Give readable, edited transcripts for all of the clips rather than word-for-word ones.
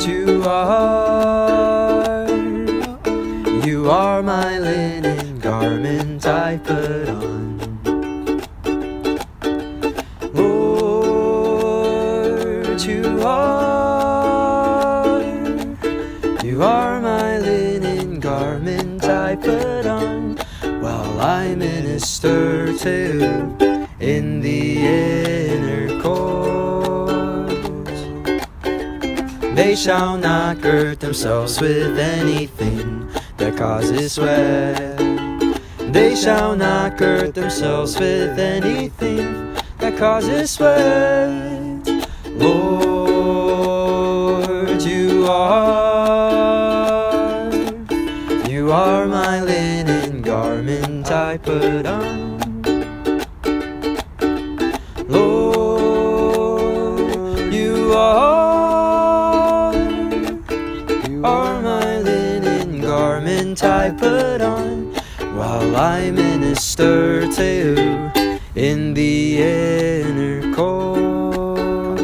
what you are. You are my linen garment I put on. Lord, you are. You are my linen garment I put on while I minister to in the inner court. They shall not hurt themselves with anything that causes sweat. They shall not hurt themselves with anything that causes sweat. Lord, you are. You are my linen garment I put on. I put on while I minister to you in the inner court.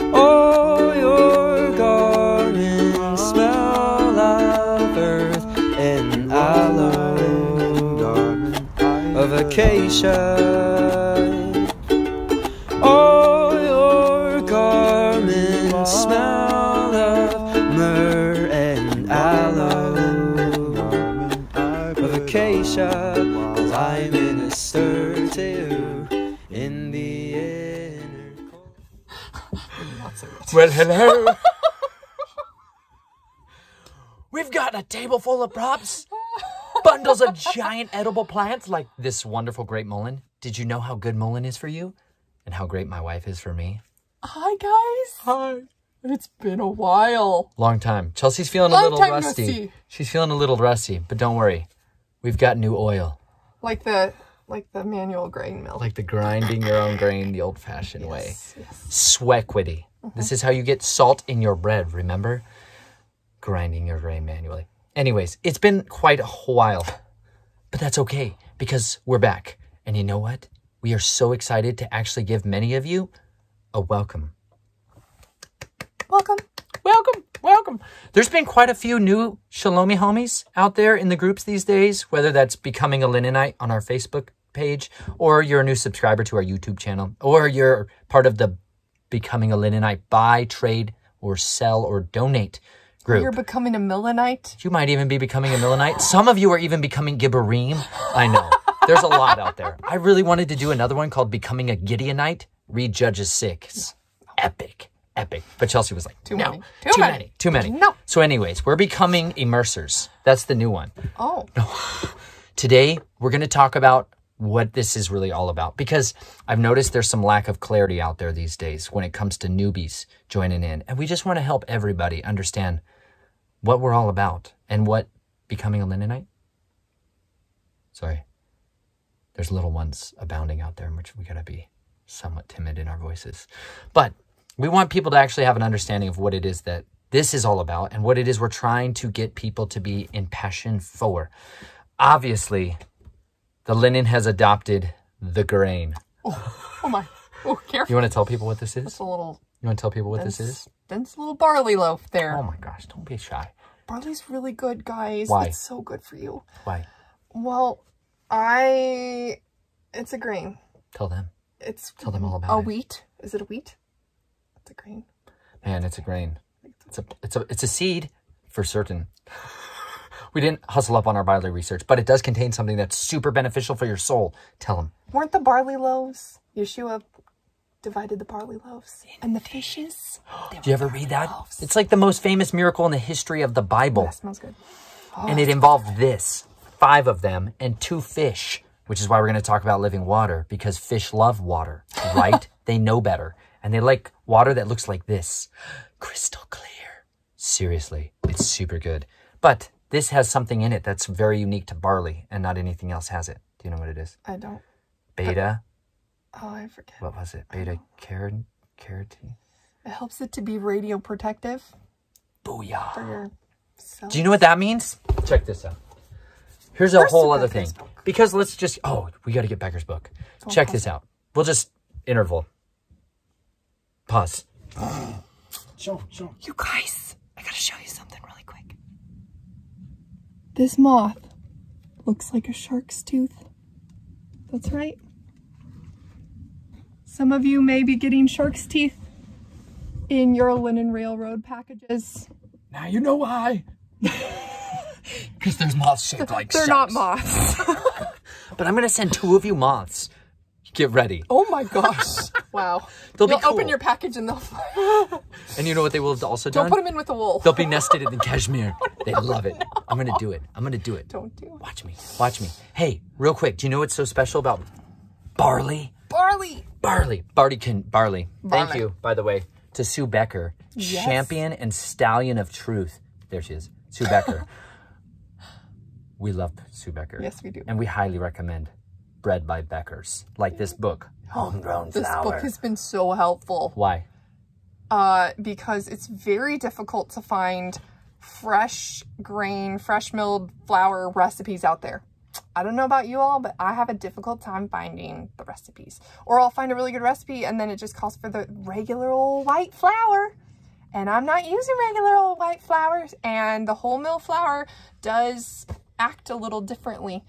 Oh, your garments smell of earth and aloe of acacia. Oh, your garments smell of myrrh. While I minister to you in the inner court. Well, hello. We've got a table full of props, bundles of giant edible plants like this wonderful grape mullein. Did you know how good mullein is for you and how great my wife is for me? Hi, guys. Hi. It's been a while. Long time. Chelsea's feeling a little rusty. She's feeling a little rusty, but don't worry. We've got new oil. Like the manual grain mill. Like the grinding your own grain the old-fashioned way. Yes. Swequity. This is how you get salt in your bread, remember? Grinding your grain manually. Anyways, it's been quite a while. But that's okay, because we're back. And you know what? We are so excited to actually give many of you a welcome. Welcome. Welcome. Welcome. There's been quite a few new Shalomi homies out there in the groups these days, whether that's Becoming a Linenite on our Facebook page, or you're a new subscriber to our YouTube channel, or you're part of the Becoming a Linenite buy, trade, or sell, or donate group. You're becoming a Millenite. You might even be becoming a Millenite. Some of you are even becoming Gibberim. I know. There's a lot out there. I really wanted to do another one called Becoming a Gideonite. Read Judges 6. Epic. Epic. But Chelsea was like, too many. So anyways, we're becoming immersers. That's the new one. Oh. No. Today, we're going to talk about what this is really all about, because I've noticed there's some lack of clarity out there these days when it comes to newbies joining in. And we just want to help everybody understand what we're all about and what becoming a Linenite. Sorry. There's little ones abounding out there in which we got to be somewhat timid in our voices. But we want people to actually have an understanding of what it is that this is all about and what it is we're trying to get people to be impassioned for. Obviously, the linen has adopted the grain. Oh, oh my. Oh, careful. You want to tell people what this is? That's a little... You want to tell people what this is? That's a little barley loaf there. Oh my gosh, don't be shy. Barley's really good, guys. Why? It's so good for you. Why? Well, it's a grain. Tell them. Tell them all about it. A wheat. Is it a wheat? A grain, man. It's a grain. It's a seed for certain. We didn't hustle up on our barley research, but it does contain something that's super beneficial for your soul. Tell them. Weren't the barley loaves? Yeshua divided the barley loaves and the fishes. Did you ever read that? Loaves. It's like the most famous miracle in the history of the Bible. That smells good. Oh, and it involved this: 5 of them and 2 fish, which is why we're going to talk about living water, because fish love water, right? They know better. And they like water that looks like this. Crystal clear. Seriously, it's super good. But this has something in it that's very unique to barley, and not anything else has it. Do you know what it is? I don't. Beta. But, I forget. What was it? Beta carotene? It helps it to be radioprotective. Booyah. For your cells. Do you know what that means? Check this out. Here's a whole other thing. Because let's just... Oh, we got to get Becker's book. Okay. Check this out. We'll just... Interval. Pause. Show. You guys, I gotta show you something really quick. This moth looks like a shark's tooth. That's right. Some of you may be getting shark's teeth in your Linen Railroad packages. Now you know why. Because there's moths shaped like sharks. They're not moths. But I'm going to send two of you moths. Get ready. Oh my gosh. Wow. You'll be cool. Open your package and they'll fly. And you know what they will have also done? Don't put them in with the wool. They'll be nested in cashmere. Oh, no, they love it. No. I'm going to do it. I'm going to do it. Don't do it. Watch me. Watch me. Hey, real quick. Do you know what's so special about barley? Barley. Thank you, by the way, to Sue Becker, yes. Champion and stallion of truth. There she is. Sue Becker. We love Sue Becker. Yes, we do. And we highly recommend Bread by Becker's, like this book, Homegrown Flour. This book has been so helpful. Why? Because it's very difficult to find fresh grain, fresh milled flour recipes out there. I don't know about you all, but I have a difficult time finding the recipes. Or I'll find a really good recipe and then it just calls for the regular old white flour. And I'm not using regular old white flour, and the whole mill flour does act a little differently.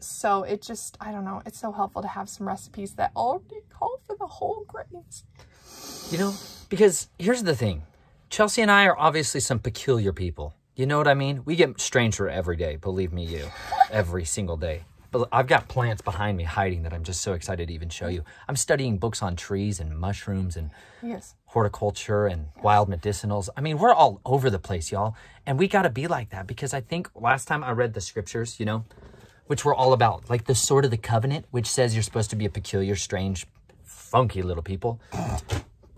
So it just, I don't know, it's so helpful to have some recipes that already call for the whole grains. You know, because here's the thing. Chelsea and I are obviously some peculiar people. You know what I mean? We get stranger every day, believe me, you, every single day. But I've got plants behind me hiding that I'm just so excited to even show you. I'm studying books on trees and mushrooms and yes. horticulture and yes. wild medicinals. I mean, we're all over the place, y'all. And we got to be like that, because I think last time I read the scriptures, you know, which we're all about, like the sword of the covenant, which says you're supposed to be a peculiar, strange, funky little people.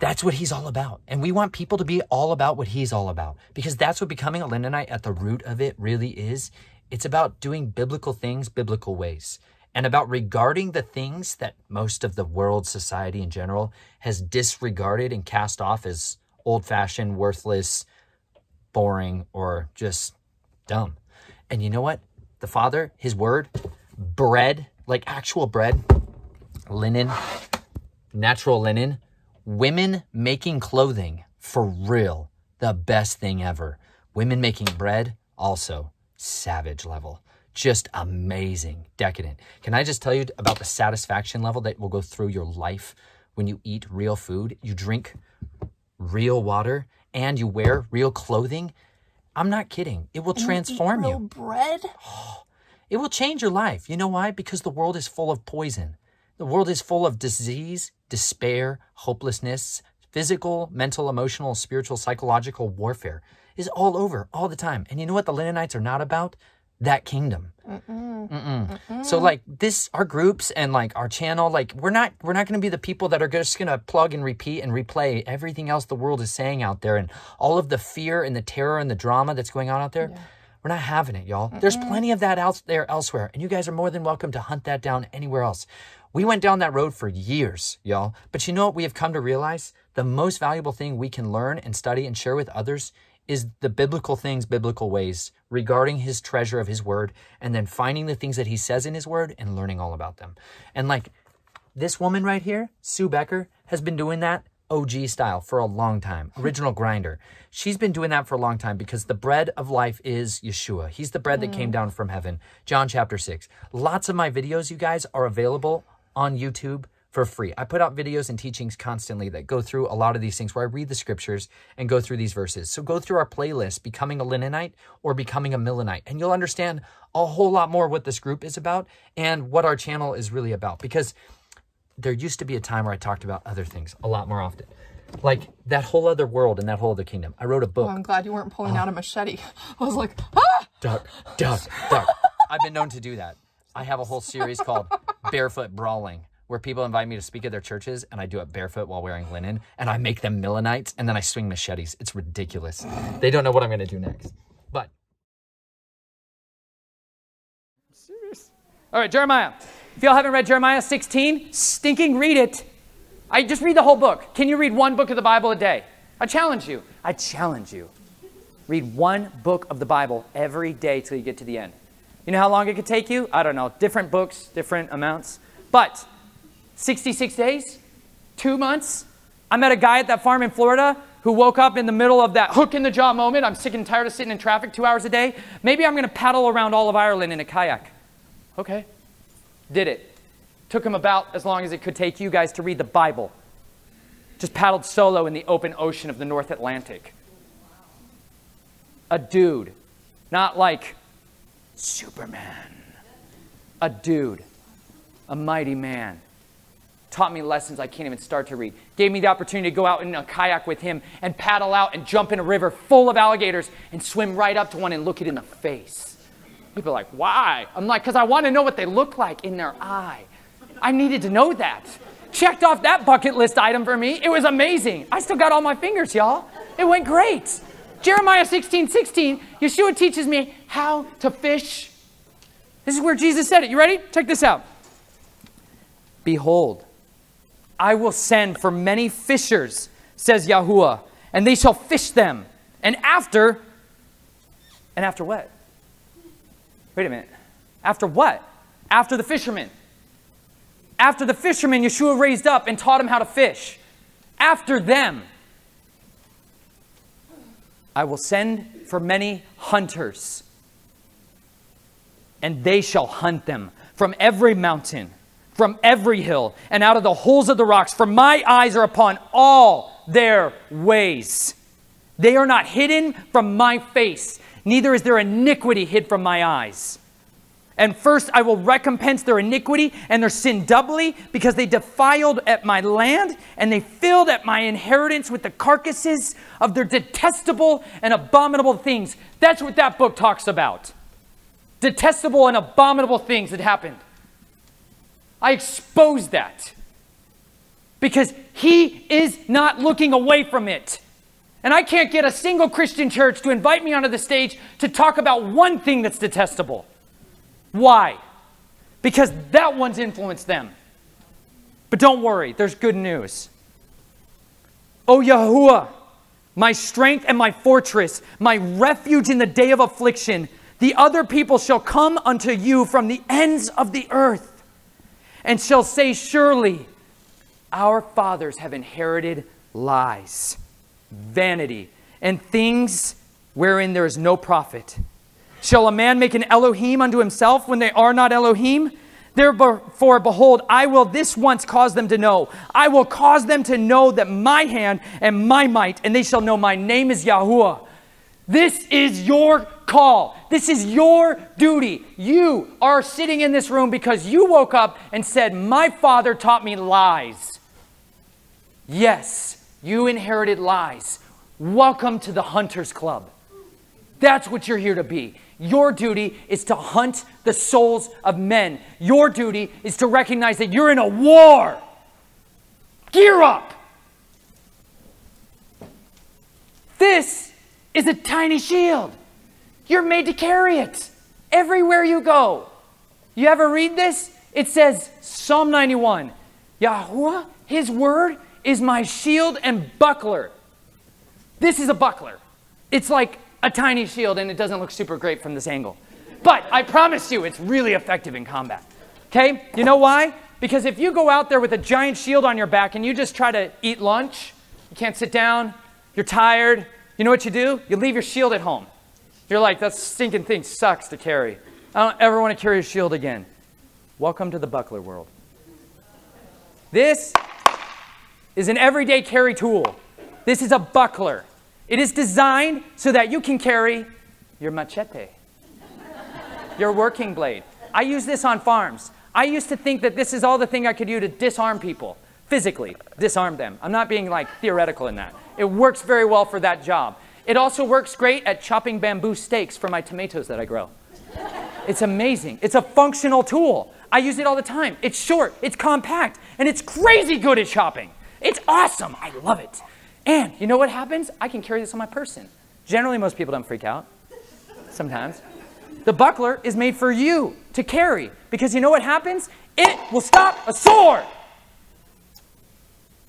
That's what he's all about. And we want people to be all about what he's all about, because that's what becoming a Linenite at the root of it really is. It's about doing biblical things, biblical ways, and about regarding the things that most of the world, society in general, has disregarded and cast off as old-fashioned, worthless, boring, or just dumb. And you know what? The Father, His Word, bread, like actual bread, linen, natural linen, women making clothing, for real, the best thing ever. Women making bread, also savage level, just amazing, decadent. Can I just tell you about the satisfaction level that will go through your life when you eat real food, you drink real water, and you wear real clothing? I'm not kidding. It will transform you. Real bread? Oh, it will change your life. You know why? Because the world is full of poison. The world is full of disease, despair, hopelessness, physical, mental, emotional, spiritual, psychological warfare is all over, all the time. And you know what the Linenites are not about? That kingdom. So like this, our groups and like our channel, like we're not going to be the people that are just going to plug and repeat and replay everything else the world is saying out there, and all of the fear and the terror and the drama that's going on out there. Yeah. We're not having it, y'all. There's plenty of that out there elsewhere, and you guys are more than welcome to hunt that down anywhere else. We went down that road for years, y'all. But you know what we have come to realize? The most valuable thing we can learn and study and share with others is the biblical things, biblical ways, regarding His treasure of His Word, and then finding the things that He says in His Word and learning all about them. And like this woman right here, Sue Becker, has been doing that OG style for a long time, original grinder. She's been doing that for a long time, because the bread of life is Yeshua. He's the bread that came down from heaven, John chapter 6. Lots of my videos, you guys, are available on YouTube for free. I put out videos and teachings constantly that go through a lot of these things, where I read the scriptures and go through these verses. So go through our playlist, Becoming a Linenite or Becoming a Millenite, and you'll understand a whole lot more what this group is about and what our channel is really about. Because there used to be a time where I talked about other things a lot more often, like that whole other world and that whole other kingdom. I wrote a book. Well, I'm glad you weren't pulling out a machete. I was like, ah! Duck. I've been known to do that. I have a whole series called Barefoot Brawling, where people invite me to speak at their churches, and I do it barefoot while wearing linen, and I make them Millenites, and then I swing machetes. It's ridiculous. They don't know what I'm going to do next. But I'm serious. All right, Jeremiah. If y'all haven't read Jeremiah 16, stinking read it. I just read the whole book. Can you read one book of the Bible a day? I challenge you. I challenge you. Read one book of the Bible every day till you get to the end. You know how long it could take you? I don't know. Different books, different amounts. But 66 days, 2 months. I met a guy at that farm in Florida who woke up in the middle of that hook in the jaw moment. I'm sick and tired of sitting in traffic 2 hours a day. Maybe I'm going to paddle around all of Ireland in a kayak. Okay. Did it. Took him about as long as it could take you guys to read the Bible. Just paddled solo in the open ocean of the North Atlantic. A dude. Not like Superman. A dude. A mighty man. Taught me lessons I can't even start to read. Gave me the opportunity to go out in a kayak with him and paddle out and jump in a river full of alligators and swim right up to one and look it in the face. People are like, why? I'm like, because I want to know what they look like in their eye. I needed to know that. Checked off that bucket list item for me. It was amazing. I still got all my fingers, y'all. It went great. Jeremiah 16:16, Yeshua teaches me how to fish. This is where Jesus said it. You ready? Check this out. Behold, I will send for many fishers, says Yahuwah, and they shall fish them. And after what? Wait a minute. After what? After the fishermen. After the fishermen, Yeshua raised up and taught them how to fish. After them, I will send for many hunters, and they shall hunt them from every mountain, from every hill, and out of the holes of the rocks. For my eyes are upon all their ways. They are not hidden from my face, neither is their iniquity hid from my eyes. And first I will recompense their iniquity and their sin doubly, because they defiled at my land, and they filled at my inheritance with the carcasses of their detestable and abominable things. That's what that book talks about. Detestable and abominable things that happened. I expose that because he is not looking away from it. And I can't get a single Christian church to invite me onto the stage to talk about one thing that's detestable. Why? Because that one's influenced them. But don't worry, there's good news. O Yahuwah, my strength and my fortress, my refuge in the day of affliction, the other people shall come unto you from the ends of the earth, and shall say, surely our fathers have inherited lies, vanity, and things wherein there is no profit. Shall a man make an Elohim unto himself when they are not Elohim? Therefore, behold, I will this once cause them to know. I will cause them to know that my hand and my might, and they shall know my name is Yahuwah. This is your call. This is your duty. You are sitting in this room because you woke up and said, my father taught me lies. Yes, you inherited lies. Welcome to the Hunters Club. That's what you're here to be. Your duty is to hunt the souls of men. Your duty is to recognize that you're in a war. Gear up. This is a tiny shield. You're made to carry it everywhere you go. You ever read this? It says, Psalm 91, Yahuwah, his word is my shield and buckler. This is a buckler. It's like a tiny shield, and it doesn't look super great from this angle. But I promise you, it's really effective in combat. Okay? You know why? Because if you go out there with a giant shield on your back and you just try to eat lunch, you can't sit down, you're tired, you know what you do? You leave your shield at home. You're like, that stinking thing sucks to carry. I don't ever want to carry a shield again. Welcome to the buckler world. This is an everyday carry tool. This is a buckler. It is designed so that you can carry your machete, your working blade. I use this on farms. I used to think that this is all the thing I could do to disarm people, physically disarm them. I'm not being like theoretical in that. It works very well for that job. It also works great at chopping bamboo stakes for my tomatoes that I grow. It's amazing. It's a functional tool. I use it all the time. It's short, it's compact, and it's crazy good at chopping. It's awesome. I love it. And you know what happens? I can carry this on my person. Generally, most people don't freak out. Sometimes. The buckler is made for you to carry, because you know what happens? It will stop a sword.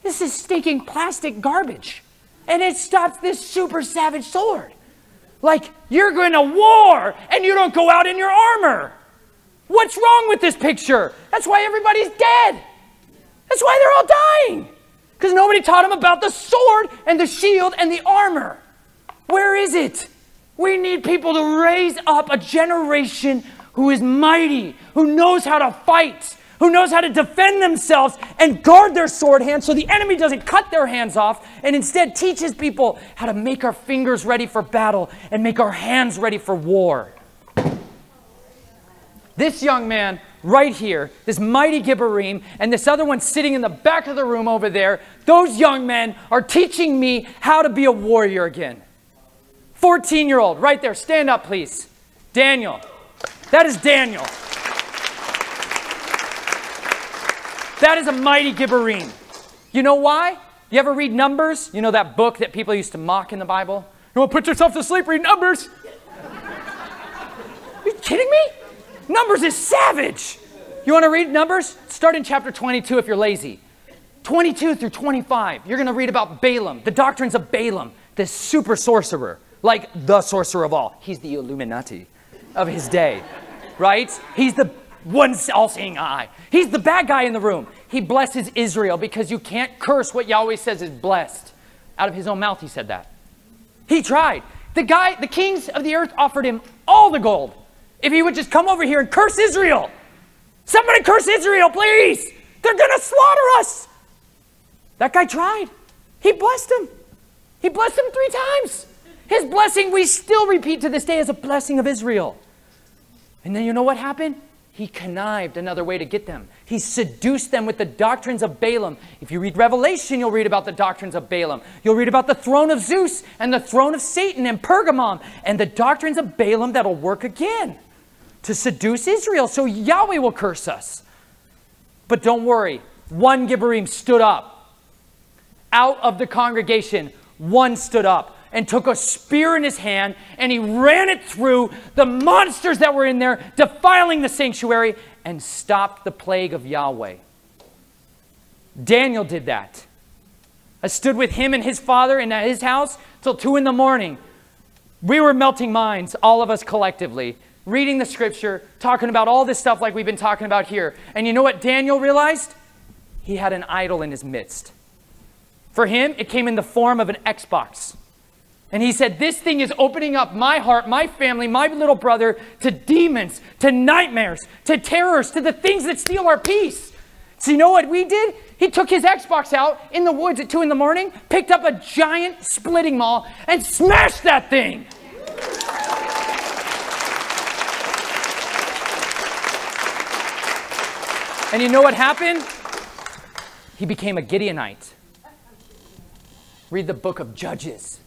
This is stinking plastic garbage. And it stops this super savage sword. Like, you're going to war and you don't go out in your armor. What's wrong with this picture? That's why everybody's dead. That's why they're all dying. because nobody taught him about the sword and the shield and the armor. Where is it? We need people to raise up a generation who is mighty, who knows how to fight, who knows how to defend themselves and guard their sword hands so the enemy doesn't cut their hands off, and instead teaches people how to make our fingers ready for battle and make our hands ready for war. This young man right here, this mighty Gibberim, and this other one sitting in the back of the room over there, those young men are teaching me how to be a warrior again. 14-year-old right there, stand up please. Daniel. That is Daniel. That is a mighty Gibberim. You know why? You ever read Numbers? You know that book that people used to mock in the Bible? You want to put yourself to sleep, read Numbers. Are you kidding me? Numbers is savage. You want to read Numbers? Start in chapter 22 if you're lazy. 22 through 25. You're going to read about Balaam, the doctrines of Balaam, this super sorcerer, like the sorcerer of all. He's the Illuminati of his day, right? He's the one all-seeing eye. He's the bad guy in the room. He blesses Israel because you can't curse what Yahweh says is blessed. Out of his own mouth he said that. He tried. The kings of the earth offered him all the gold if he would just come over here and curse Israel. Somebody curse Israel, please. They're gonna slaughter us. That guy tried. He blessed him. He blessed him 3 times. His blessing we still repeat to this day as a blessing of Israel. And then you know what happened? He connived another way to get them. He seduced them with the doctrines of Balaam. If you read Revelation, you'll read about the doctrines of Balaam. You'll read about the throne of Zeus and the throne of Satan and Pergamum and the doctrines of Balaam that'll work again to seduce Israel so Yahweh will curse us. But don't worry. One Gibberim stood up. Out of the congregation, one stood up and took a spear in his hand, and he ran it through the monsters that were in there, defiling the sanctuary, and stopped the plague of Yahweh. Daniel did that. I stood with him and his father in his house till 2 in the morning. We were melting minds, all of us collectively, reading the scripture, talking about all this stuff like we've been talking about here. And you know what Daniel realized? He had an idol in his midst. For him, it came in the form of an Xbox. And he said, this thing is opening up my heart, my family, my little brother to demons, to nightmares, to terrors, to the things that steal our peace. So you know what we did? He took his Xbox out in the woods at 2 in the morning, picked up a giant splitting maul and smashed that thing. And you know what happened? He became a Gideonite. Read the book of Judges.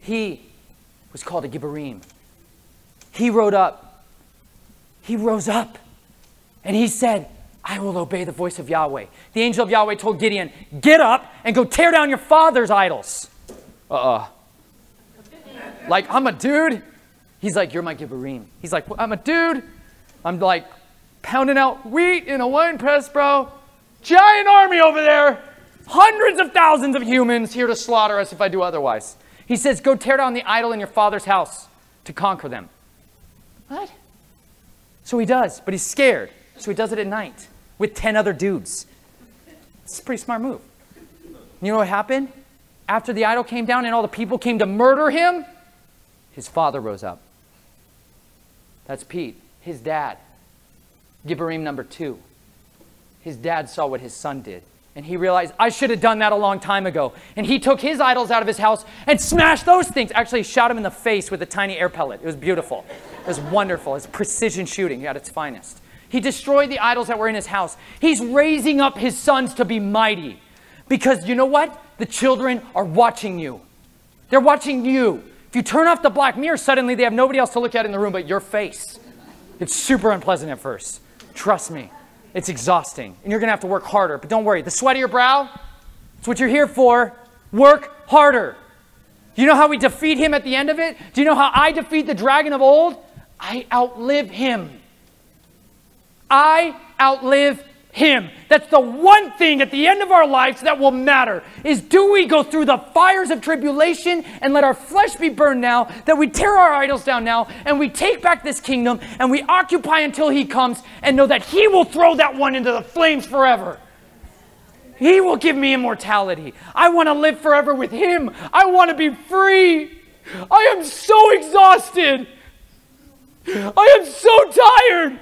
He was called a Gibberim. He rose up, and he said, I will obey the voice of Yahweh. The angel of Yahweh told Gideon, get up and go tear down your father's idols. Like, I'm a dude. He's like, you're my Gibberim. He's like, well, I'm a dude. I'm like pounding out wheat in a wine press, bro. Giant army over there. Hundreds of thousands of humans here to slaughter us if I do otherwise. He says, go tear down the idol in your father's house to conquer them. What? So he does, but he's scared. So he does it at night with 10 other dudes. It's a pretty smart move. You know what happened? After the idol came down and all the people came to murder him, his father rose up. That's Pete, his dad. Gibberim number 2. His dad saw what his son did. And he realized, I should have done that a long time ago. And he took his idols out of his house and smashed those things. Actually, he shot him in the face with a tiny air pellet. It was beautiful. It was wonderful. It's precision shooting at its finest. He destroyed the idols that were in his house. He's raising up his sons to be mighty. Because you know what? The children are watching you. They're watching you. If you turn off the black mirror, suddenly they have nobody else to look at in the room but your face. It's super unpleasant at first. Trust me. It's exhausting, and you're going to have to work harder. But don't worry, the sweat of your brow, it's what you're here for. Work harder. Do you know how we defeat him at the end of it? Do you know how I defeat the dragon of old? I outlive him. I outlive him. That's the one thing at the end of our lives that will matter, is do we go through the fires of tribulation and let our flesh be burned now, that we tear our idols down now, and we take back this kingdom, and we occupy until he comes, and know that he will throw that one into the flames forever. He will give me immortality. I want to live forever with Him. I want to be free. I am so exhausted. I am so tired.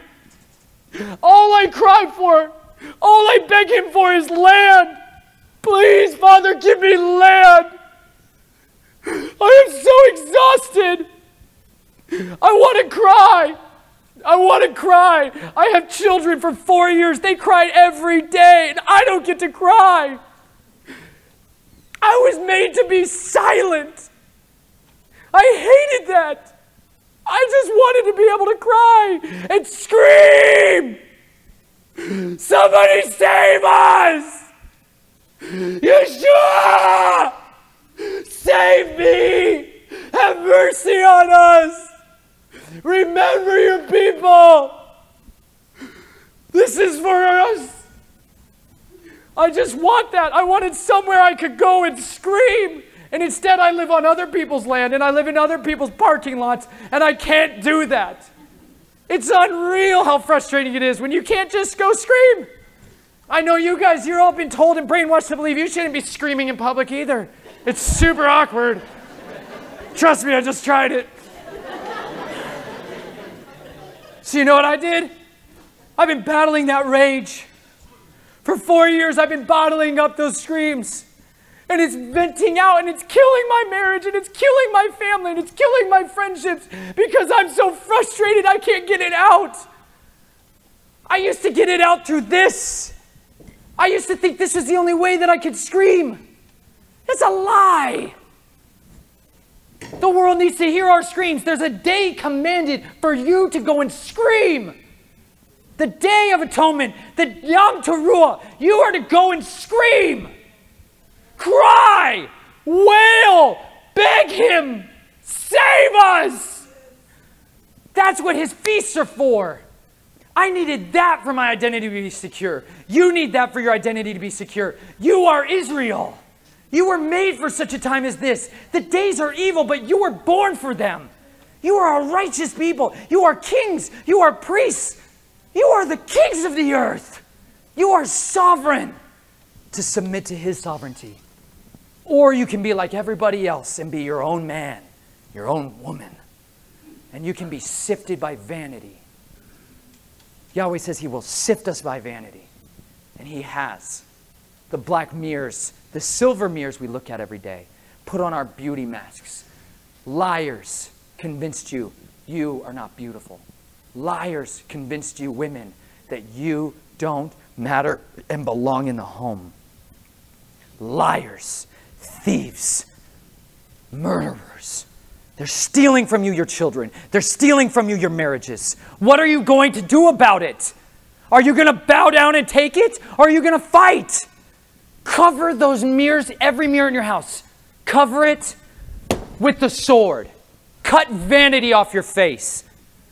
All I cry for, all I beg Him for is land. Please, Father, give me land. I am so exhausted. I want to cry. I want to cry. I have children for 4 years. They cried every day, and I don't get to cry. I was made to be silent. I hated that. I just wanted to be able to cry and scream. Somebody save us! Yeshua! Save me! Have mercy on us! Remember your people! This is for us! I just want that. I wanted somewhere I could go and scream. And instead I live on other people's land and I live in other people's parking lots and I can't do that. It's unreal how frustrating it is when you can't just go scream. I know you guys, you're all been told and brainwashed to believe you shouldn't be screaming in public either. It's super awkward. Trust me, I just tried it. So you know what I did? I've been battling that rage. For 4 years, I've been bottling up those screams. And it's venting out, and it's killing my marriage, and it's killing my family, and it's killing my friendships because I'm so frustrated I can't get it out. I used to get it out through this. I used to think this is the only way that I could scream. It's a lie. The world needs to hear our screams. There's a day commanded for you to go and scream. The Day of Atonement, the Yom Teruah. You are to go and scream. Cry, wail, beg Him, save us. That's what His feasts are for. I needed that for my identity to be secure. You need that for your identity to be secure. You are Israel. You were made for such a time as this. The days are evil, but you were born for them. You are a righteous people. You are kings. You are priests. You are the kings of the earth. You are sovereign to submit to His sovereignty. Or you can be like everybody else and be your own man, your own woman. And you can be sifted by vanity. Yahweh says He will sift us by vanity. And He has. The black mirrors, the silver mirrors we look at every day, put on our beauty masks. Liars convinced you are not beautiful. Liars convinced you, women, that you don't matter and belong in the home. Liars, thieves, murderers. They're stealing from you your children. They're stealing from you your marriages. What are you going to do about it? Are you going to bow down and take it? Or are you going to fight? Cover those mirrors, every mirror in your house. Cover it with the sword. Cut vanity off your face.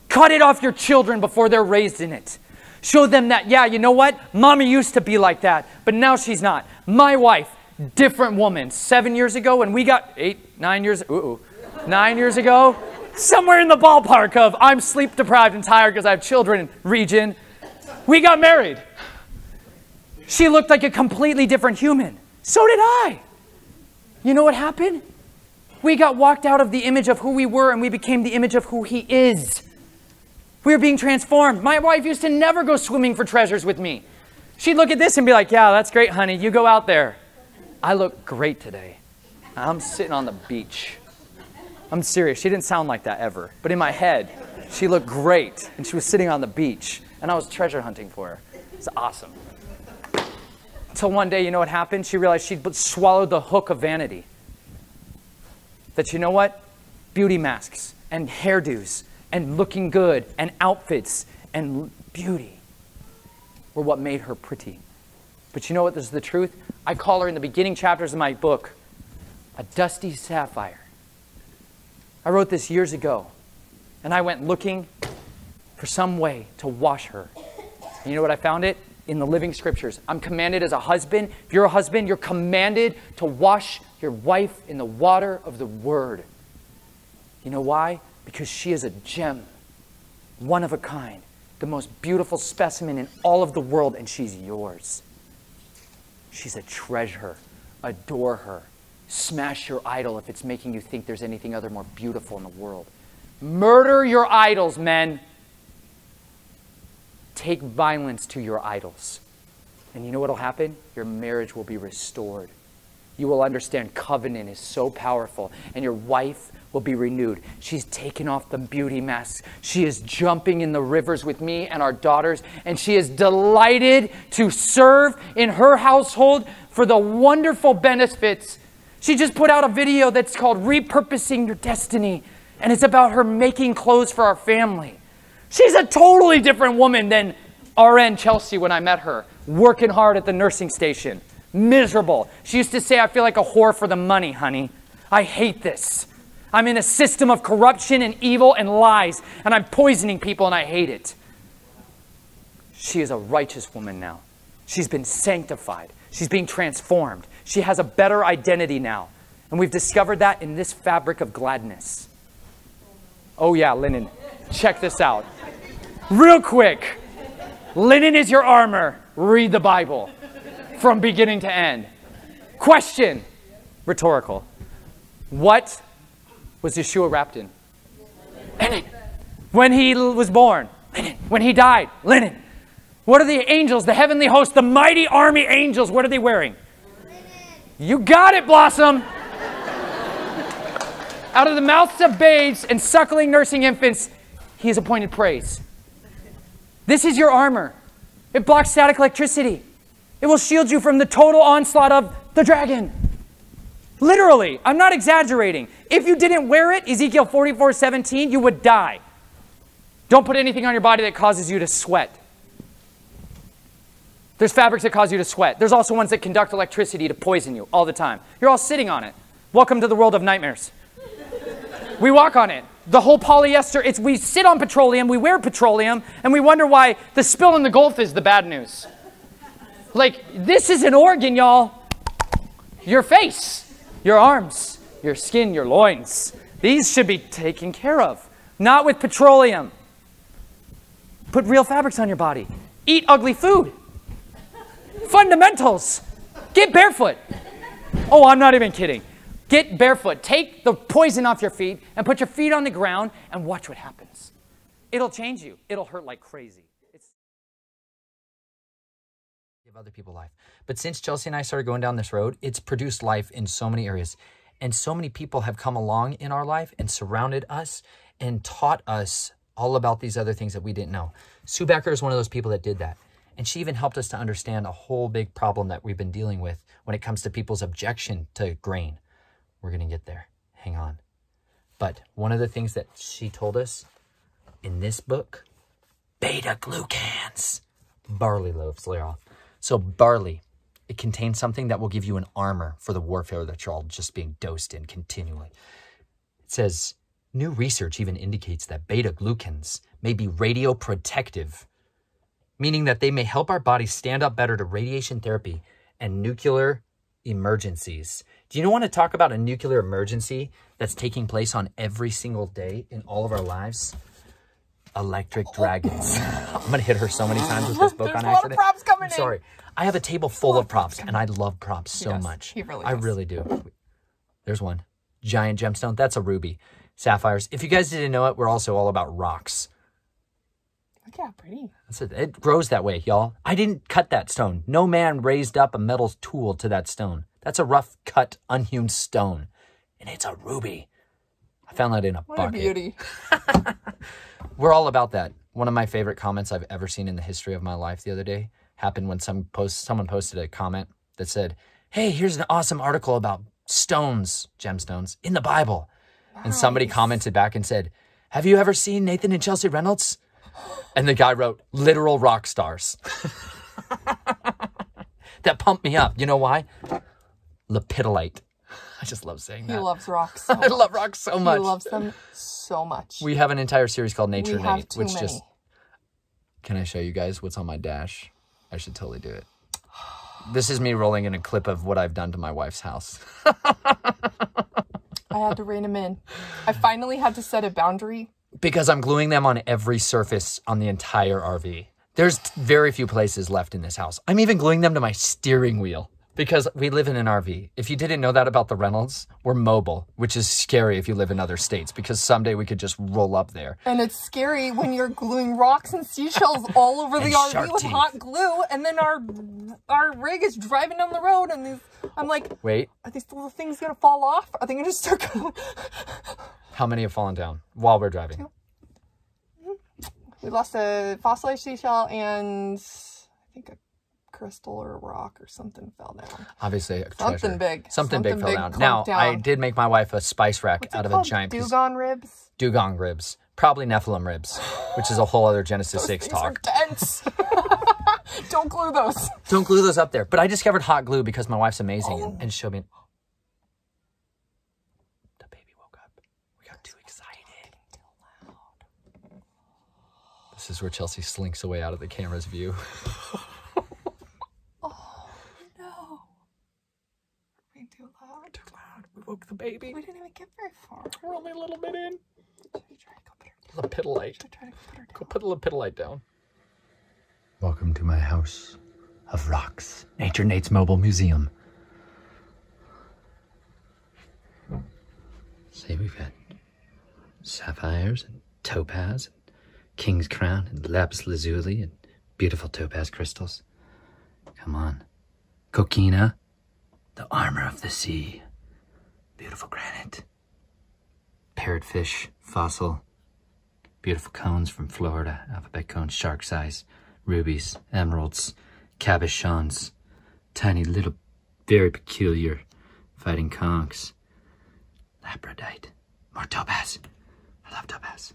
Cut it off your children before they're raised in it. Show them that, yeah, you know what? Mommy used to be like that, but now she's not. My wife, different woman. 7 years ago, when we got 8, 9 years, 9 years ago, somewhere in the ballpark of I'm sleep deprived and tired because I have children region, we got married. She looked like a completely different human. So did I. You know what happened? We got walked out of the image of who we were and we became the image of who He is. We were being transformed. My wife used to never go swimming for treasures with me. She'd look at this and be like, yeah, that's great, honey. You go out there. I look great today. I'm sitting on the beach. I'm serious. She didn't sound like that ever. But in my head, she looked great. And she was sitting on the beach. And I was treasure hunting for her. It's awesome. Till one day, you know what happened? She realized she'd swallowed the hook of vanity. That, you know what? Beauty masks and hairdos and looking good and outfits and beauty were what made her pretty. But you know what? This is the truth. I call her in the beginning chapters of my book, a dusty sapphire. I wrote this years ago. And I went looking for some way to wash her. And you know what I found it? In the living scriptures. I'm commanded as a husband. If you're a husband, you're commanded to wash your wife in the water of the word. You know why? Because she is a gem. One of a kind. The most beautiful specimen in all of the world. And she's yours. She said, treasure her, adore her, smash your idol if it's making you think there's anything other more beautiful in the world. Murder your idols, men. Take violence to your idols. And you know what will happen? Your marriage will be restored. You will understand covenant is so powerful, and your wife will be renewed. She's taken off the beauty mask. She is jumping in the rivers with me and our daughters, and she is delighted to serve in her household for the wonderful benefits. She just put out a video that's called Repurposing Your Destiny, and it's about her making clothes for our family. She's a totally different woman than RN Chelsea when I met her, working hard at the nursing station. Miserable. She used to say, I feel like a whore for the money, honey. I hate this. I'm in a system of corruption and evil and lies, and I'm poisoning people, and I hate it. She is a righteous woman now. She's been sanctified. She's being transformed. She has a better identity now. And we've discovered that in this fabric of gladness. Oh yeah, linen. Check this out. Real quick. Linen is your armor. Read the Bible. From beginning to end. Question, rhetorical. What was Yeshua wrapped in? Linen. When he was born, linen. When he died, linen. What are the angels, the heavenly host, the mighty army angels, what are they wearing? Linen. You got it, Blossom. Out of the mouths of babes and suckling nursing infants, he has appointed praise. This is your armor. It blocks static electricity. It will shield you from the total onslaught of the dragon. Literally, I'm not exaggerating. If you didn't wear it, Ezekiel 44:17, you would die. Don't put anything on your body that causes you to sweat. There's fabrics that cause you to sweat. There's also ones that conduct electricity to poison you all the time. You're all sitting on it. Welcome to the world of nightmares. We walk on it. The whole polyester, we sit on petroleum, we wear petroleum, and we wonder why the spill in the Gulf is the bad news. Like, this is an organ, y'all. Your face, your arms, your skin, your loins. These should be taken care of. Not with petroleum. Put real fabrics on your body. Eat ugly food. Fundamentals. Get barefoot. Oh, I'm not even kidding. Get barefoot. Take the poison off your feet and put your feet on the ground and watch what happens. It'll change you. It'll hurt like crazy. Other people's life. But since Chelsea and I started going down this road, it's produced life in so many areas. And so many people have come along in our life and surrounded us and taught us all about these other things that we didn't know. Sue Becker is one of those people that did that. And she even helped us to understand a whole big problem that we've been dealing with when it comes to people's objection to grain. We're going to get there. Hang on. But one of the things that she told us in this book, beta glucans, barley loaves, later on. So barley, it contains something that will give you an armor for the warfare that you're all just being dosed in continually. It says, new research even indicates that beta-glucans may be radioprotective, meaning that they may help our bodies stand up better to radiation therapy and nuclear emergencies. Do you want to talk about a nuclear emergency that's taking place on every single day in all of our lives? Electric dragons. I'm going to hit her so many times with this book on accident. There's a lot of props coming in. Sorry. I have a table full of props, and I love props so much. He really does. I really do. There's one. Giant gemstone. That's a ruby. Sapphires. If you guys didn't know it, we're also all about rocks. Look how pretty. It grows that way, y'all. I didn't cut that stone. No man raised up a metal tool to that stone. That's a rough cut, unhewn stone. And it's a ruby. I found that in a bucket. What a beauty. We're all about that. One of my favorite comments I've ever seen in the history of my life the other day happened when someone posted a comment that said, hey, here's an awesome article about stones, gemstones, in the Bible. Nice. And somebody commented back and said, have you ever seen Nathan and Chelsea Reynolds? And the guy wrote, literal rock stars. That pumped me up. You know why? Lepidolite. I just love saying that. He loves rocks so much. I love rocks so much. He loves them so much. We have an entire series called Nature Nate, which many. Just... Can I show you guys what's on my dash? I should totally do it. This is me rolling in a clip of what I've done to my wife's house. I had to rein him in. I finally had to set a boundary. Because I'm gluing them on every surface on the entire RV. There's very few places left in this house. I'm even gluing them to my steering wheel. because we live in an RV. If you didn't know that about the rentals, we're mobile, which is scary if you live in other states, because someday we could just roll up there. And it's scary when you're gluing rocks and seashells all over the RV with hot glue, and then our rig is driving down the road, and these, I'm like, wait, are these little things gonna fall off? Are they gonna just start going? How many have fallen down while we're driving? Two. We lost a fossilized seashell and I think a crystal or a rock or something fell down. Obviously a treasure. Something big. Something big fell down. Now, I did make my wife a spice rack out of a giant piece. Dugong ribs? Dugong ribs. Probably Nephilim ribs, which is a whole other Genesis 6 talk. Those things are dense. Don't glue those. Don't glue those up there. But I discovered hot glue because my wife's amazing and showed me. The baby woke up. We got too excited. This is where Chelsea slinks away out of the camera's view. Woke the baby. We didn't even get very far. We're only a little bit in. Should we try to go put her down? Lapidolite. Should I try to put her down? Go put the lapidolite down. Welcome to my house of rocks, Nature Nate's mobile museum. See, we've got sapphires and topaz and king's crown and lapis lazuli and beautiful topaz crystals. Come on. Coquina, the armor of the sea. Beautiful granite, parrotfish fossil, beautiful cones from Florida, alphabet cones, shark size, rubies, emeralds, cabochons, tiny little, very peculiar fighting conchs, labradorite, more topaz. I love topaz.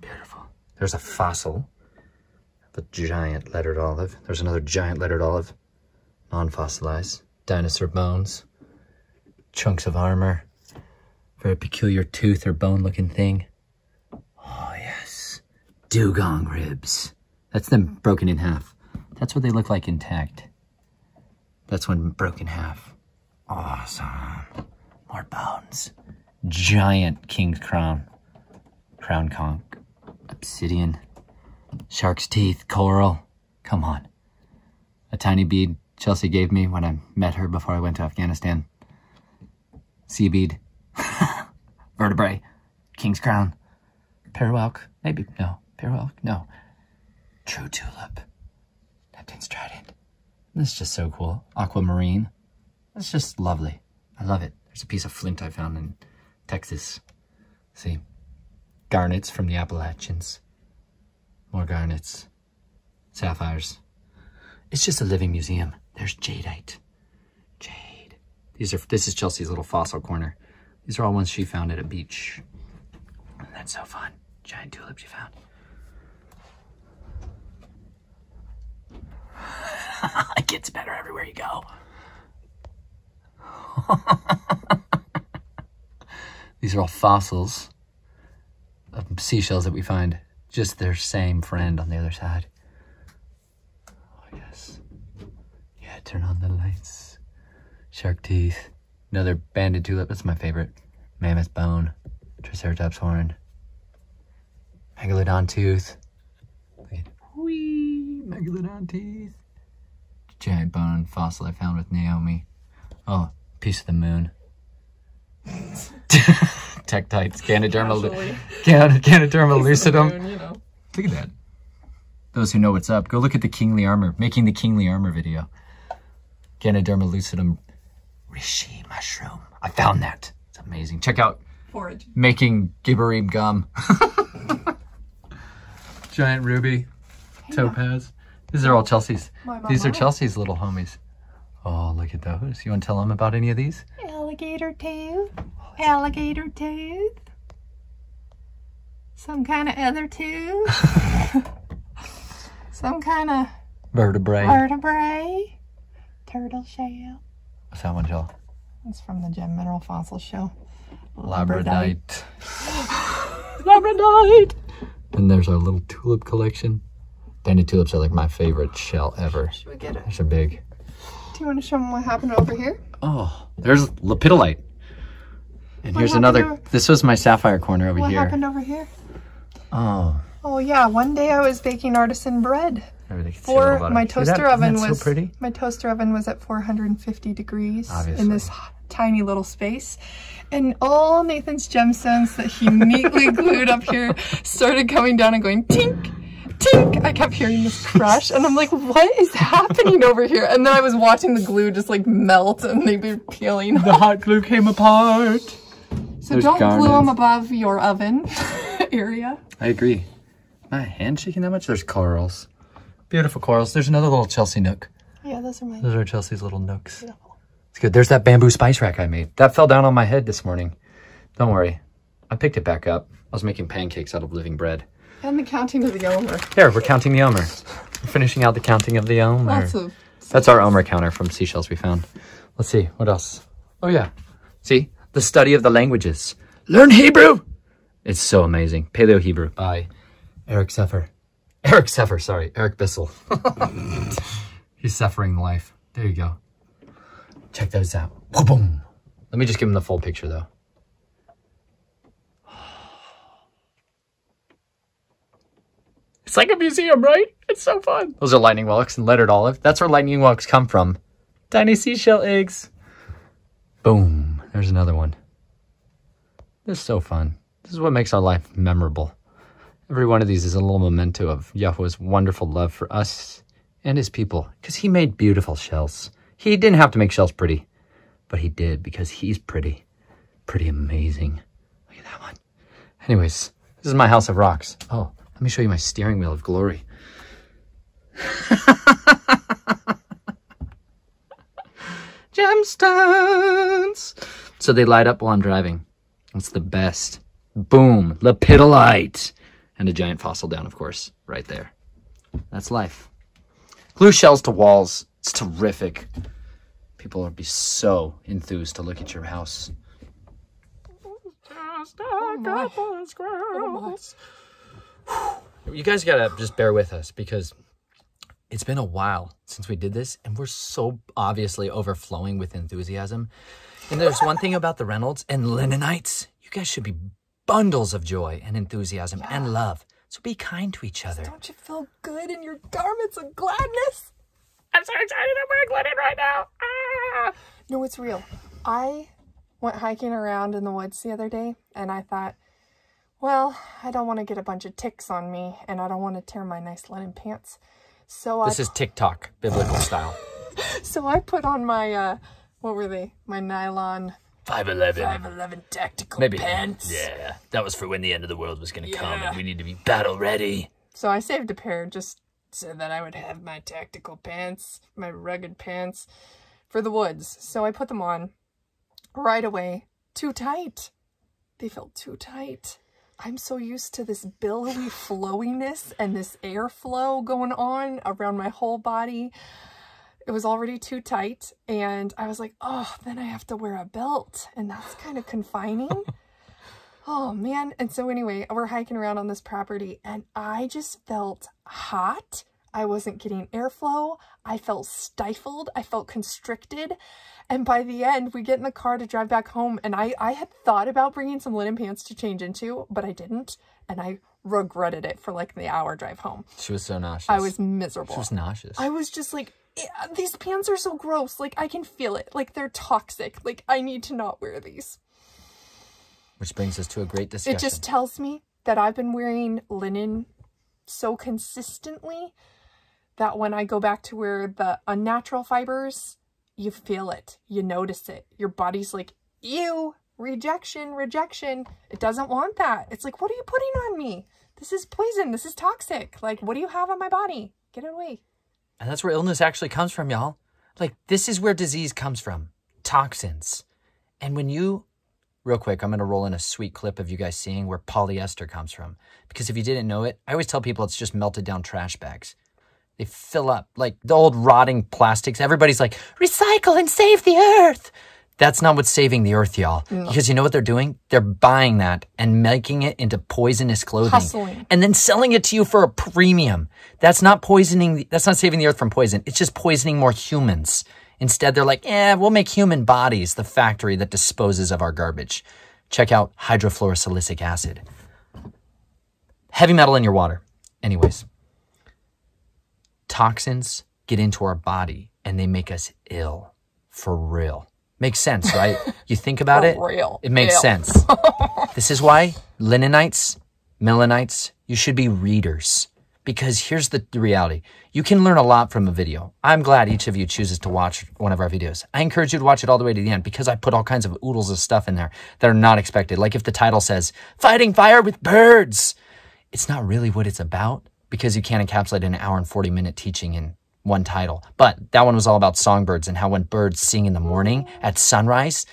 Beautiful. There's a fossil of a giant lettered olive. There's another giant lettered olive, non-fossilized, dinosaur bones. Chunks of armor, very peculiar tooth or bone looking thing. Oh yes, dugong ribs. That's them broken in half. That's what they look like intact. That's one broken half. Awesome. More bones. Giant king's crown. Crown conch. Obsidian. Shark's teeth. Coral. Come on. A tiny bead Chelsea gave me when I met her before I went to Afghanistan. Seabead, vertebrae, king's crown, periwelk, maybe, no, periwelk, no. True tulip, Neptune's trident. This is just so cool. Aquamarine, that's just lovely. I love it. There's a piece of flint I found in Texas. See, garnets from the Appalachians. More garnets, sapphires. It's just a living museum. There's jadeite. This is Chelsea's little fossil corner. These are all ones she found at a beach. And that's so fun. Giant tulip she found. It gets better everywhere you go. These are all fossils of seashells that we find just their same friend on the other side. Oh, yes. Yeah, turn on the lights. Shark teeth, another banded tulip, that's my favorite. Mammoth bone, triceratops horn, megalodon tooth, whee, megalodon teeth. Giant bone fossil I found with Naomi. Oh, piece of the moon. Tektites, Ganoderma lucidum. Moon, you know. Look at that. Those who know what's up, go look at the kingly armor, making the kingly armor video. Ganoderma lucidum. Rishi mushroom. I found that. It's amazing. Check out Forage. Making gibberim gum. Giant ruby. Hey, topaz. These are all Chelsea's. These are Chelsea's little homies. Oh, look at those. You want to tell them about any of these? Alligator tooth. Alligator tooth. Some kind of other tooth. Some kind of... vertebrae. Vertebrae. Turtle shell. What's that one, Jill? It's from the Gem Mineral Fossil Show. Labradorite. Labradorite! And there's our little tulip collection. Banded tulips are like my favorite shell ever. Should we get it? They're big. Do you want to show them what happened over here? Oh, there's lapidolite. And what here's another. This was my sapphire corner over here. What happened over here? Oh. Oh, yeah. One day I was baking artisan bread. My toaster oven was at 450 degrees obviously. In this tiny little space, and all Nathan's gemstones that he neatly glued up here started coming down and going tink, tink. I kept hearing this crash, and I'm like, what is happening over here? And then I was watching the glue just like melt, and they'd be peeling. The hot glue came apart. So There's don't garments. Glue them above your oven area. I agree. My hand's shaking that much? There's corals. Beautiful corals. There's another little Chelsea nook. Yeah, those are mine. Those are Chelsea's little nooks. Beautiful. It's good. There's that bamboo spice rack I made. That fell down on my head this morning. Don't worry. I picked it back up. I was making pancakes out of living bread. And the counting of the Omer. There, we're counting the Omer. We're finishing out the counting of the Omer. That's our Omer counter from seashells we found. Let's see. What else? Oh, yeah. See? The study of the languages. Learn Hebrew! It's so amazing. Paleo-Hebrew by Eric Zephyr. Eric Seffer, sorry. Eric Bissell. He's suffering life. There you go. Check those out. Boom. Let me just give him the full picture, though. It's like a museum, right? It's so fun. Those are lightning wallacks and lettered olive. That's where lightning wallacks come from. Tiny seashell eggs. Boom. There's another one. This is so fun. This is what makes our life memorable. Every one of these is a little memento of Yahweh's wonderful love for us and his people, because he made beautiful shells. He didn't have to make shells pretty, but he did because he's pretty. Pretty amazing. Look at that one. Anyways, this is my house of rocks. Oh, let me show you my steering wheel of glory. Gemstones! So they light up while I'm driving. That's the best. Boom, lepidolite. And a giant fossil down, of course, right there. That's life. Glue shells to walls. It's terrific. People would be so enthused to look at your house. Just a couple of squirrels. You guys gotta just bear with us because it's been a while since we did this, and we're so obviously overflowing with enthusiasm. And there's one thing about the Reynolds and Linenites. You guys should be bundles of joy and enthusiasm and love. So be kind to each other. Don't you feel good in your garments of gladness? I'm so excited I'm wearing linen right now. Ah! No, it's real. I went hiking around in the woods the other day, and I thought, well, I don't want to get a bunch of ticks on me, and I don't want to tear my nice linen pants. So this is TikTok, biblical style. So I put on my, what were they? My nylon... 511 tactical pants. Yeah, that was for when the end of the world was going to come and we need to be battle ready. So I saved a pair just so that I would have my tactical pants, my rugged pants for the woods. So I put them on right away. Too tight. They felt too tight. I'm so used to this billowy flowiness and this airflow going on around my whole body. It was already too tight, and I was like, oh, then I have to wear a belt, and that's kind of confining. Oh, man. And so anyway, we're hiking around on this property, and I just felt hot. I wasn't getting airflow. I felt stifled. I felt constricted. And by the end, we get in the car to drive back home, and I had thought about bringing some linen pants to change into, but I didn't, and I regretted it for like the hour drive home. She was so nauseous. I was miserable. She was nauseous. I was just like... these pants are so gross. Like, I can feel it. Like, they're toxic. Like, I need to not wear these. Which brings us to a great discussion. It just tells me that I've been wearing linen so consistently that when I go back to wear the unnatural fibers, you feel it. You notice it. Your body's like, ew, rejection, rejection. It doesn't want that. It's like, what are you putting on me? This is poison. This is toxic. Like, what do you have on my body? Get it away. And that's where illness actually comes from, y'all. Like, this is where disease comes from. Toxins. And when you... Real quick, I'm going to roll in a sweet clip of you guys seeing where polyester comes from. Because if you didn't know it, I always tell people it's just melted down trash bags. They fill up. Like, the old rotting plastics. Everybody's like, recycle and save the earth. That's not what's saving the earth, y'all. No. Because you know what they're doing? They're buying that and making it into poisonous clothing. Hustling. And then selling it to you for a premium. That's not poisoning. That's not saving the earth from poison. It's just poisoning more humans. Instead, they're like, eh, we'll make human bodies the factory that disposes of our garbage. Check out hydrofluorosilicic acid. Heavy metal in your water. Anyways. toxins get into our body and they make us ill. For real. Makes sense, right? You think about it. Real. It makes sense. This is why Linenites, Millenites, you should be readers. Because here's the reality. You can learn a lot from a video. I'm glad each of you chooses to watch one of our videos. I encourage you to watch it all the way to the end because I put all kinds of oodles of stuff in there that are not expected. Like if the title says, Fighting Fire with Birds, it's not really what it's about because you can't encapsulate an hour and 40-minute teaching in one title. But that one was all about songbirds and how when birds sing in the morning at sunrise,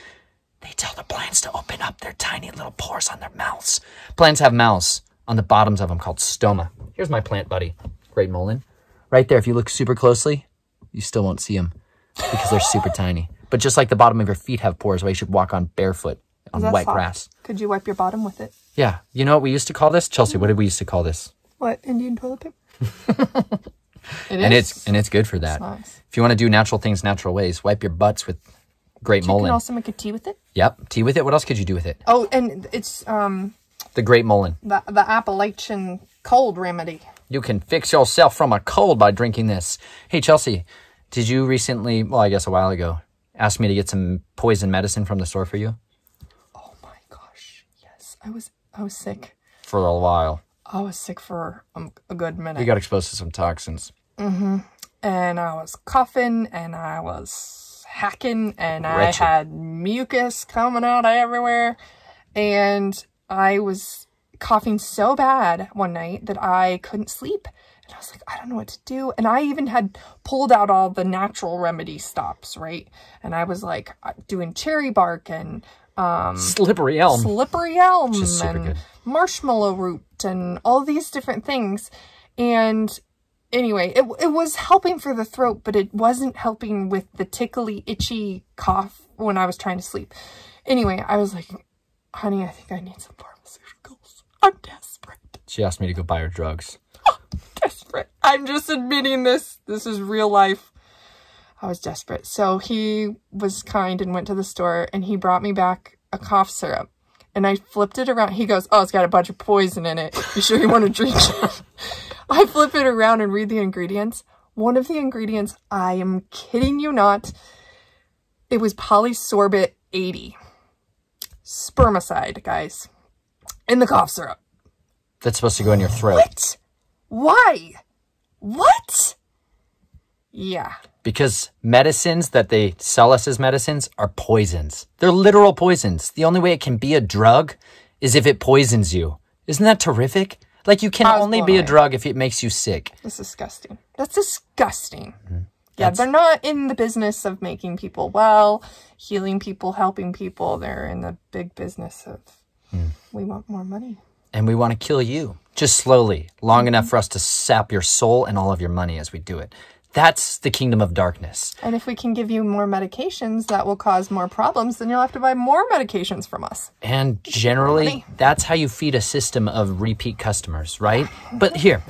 they tell the plants to open up their tiny little pores on their mouths. Plants have mouths on the bottoms of them called stoma. Here's my plant buddy, Great Mullein. Right there, if you look super closely, you still won't see them because they're super tiny. But just like the bottom of your feet have pores, why you should walk on barefoot on wet grass. Could you wipe your bottom with it? Yeah. You know what we used to call this? Chelsea, what did we used to call this? What, Indian toilet paper? It's good for that. It's nice. If you want to do natural things natural ways, wipe your butts with Great Mullein. You can also make a tea with it? Yep, tea with it. What else could you do with it? Oh, and it's... the Great Mullein. The Appalachian cold remedy. You can fix yourself from a cold by drinking this. Hey, Chelsea, did you recently, well, I guess a while ago, ask me to get some poison medicine from the store for you? Oh my gosh, yes. I was sick. For a while. I was sick for a good minute. You got exposed to some toxins. Mm-hmm. And I was coughing, and I was hacking, and wretched. I had mucus coming out everywhere, and... I was coughing so bad one night that I couldn't sleep. And I was like, I don't know what to do. And I even had pulled out all the natural remedy stops, right? And I was like doing cherry bark and... Slippery elm. Which is super good. Marshmallow root and all these different things. And anyway, it was helping for the throat, but it wasn't helping with the tickly, itchy cough when I was trying to sleep. Anyway, I was like... Honey, I think I need some pharmaceuticals. I'm desperate. She asked me to go buy her drugs. I'm desperate. I'm just admitting this. This is real life. I was desperate. So he was kind and went to the store, and he brought me back a cough syrup. And I flipped it around. He goes, oh, it's got a bunch of poison in it. You sure you want to drink it? I flip it around and read the ingredients. One of the ingredients, I am kidding you not, it was polysorbate 80. Spermicide, guys, in the cough syrup. That's supposed to go in your throat. What? Why? What? Yeah. Because medicines that they sell us as medicines are poisons. They're literal poisons. The only way it can be a drug is if it poisons you. Isn't that terrific? Like, you can only be a drug if it makes you sick. That's disgusting. That's disgusting. Mm-hmm. Yeah, they're not in the business of making people well, healing people, helping people. They're in the big business of, we want more money. And we want to kill you, just slowly, long enough for us to sap your soul and all of your money as we do it. That's the kingdom of darkness. And if we can give you more medications that will cause more problems, then you'll have to buy more medications from us. And generally, that's how you feed a system of repeat customers, right? But here...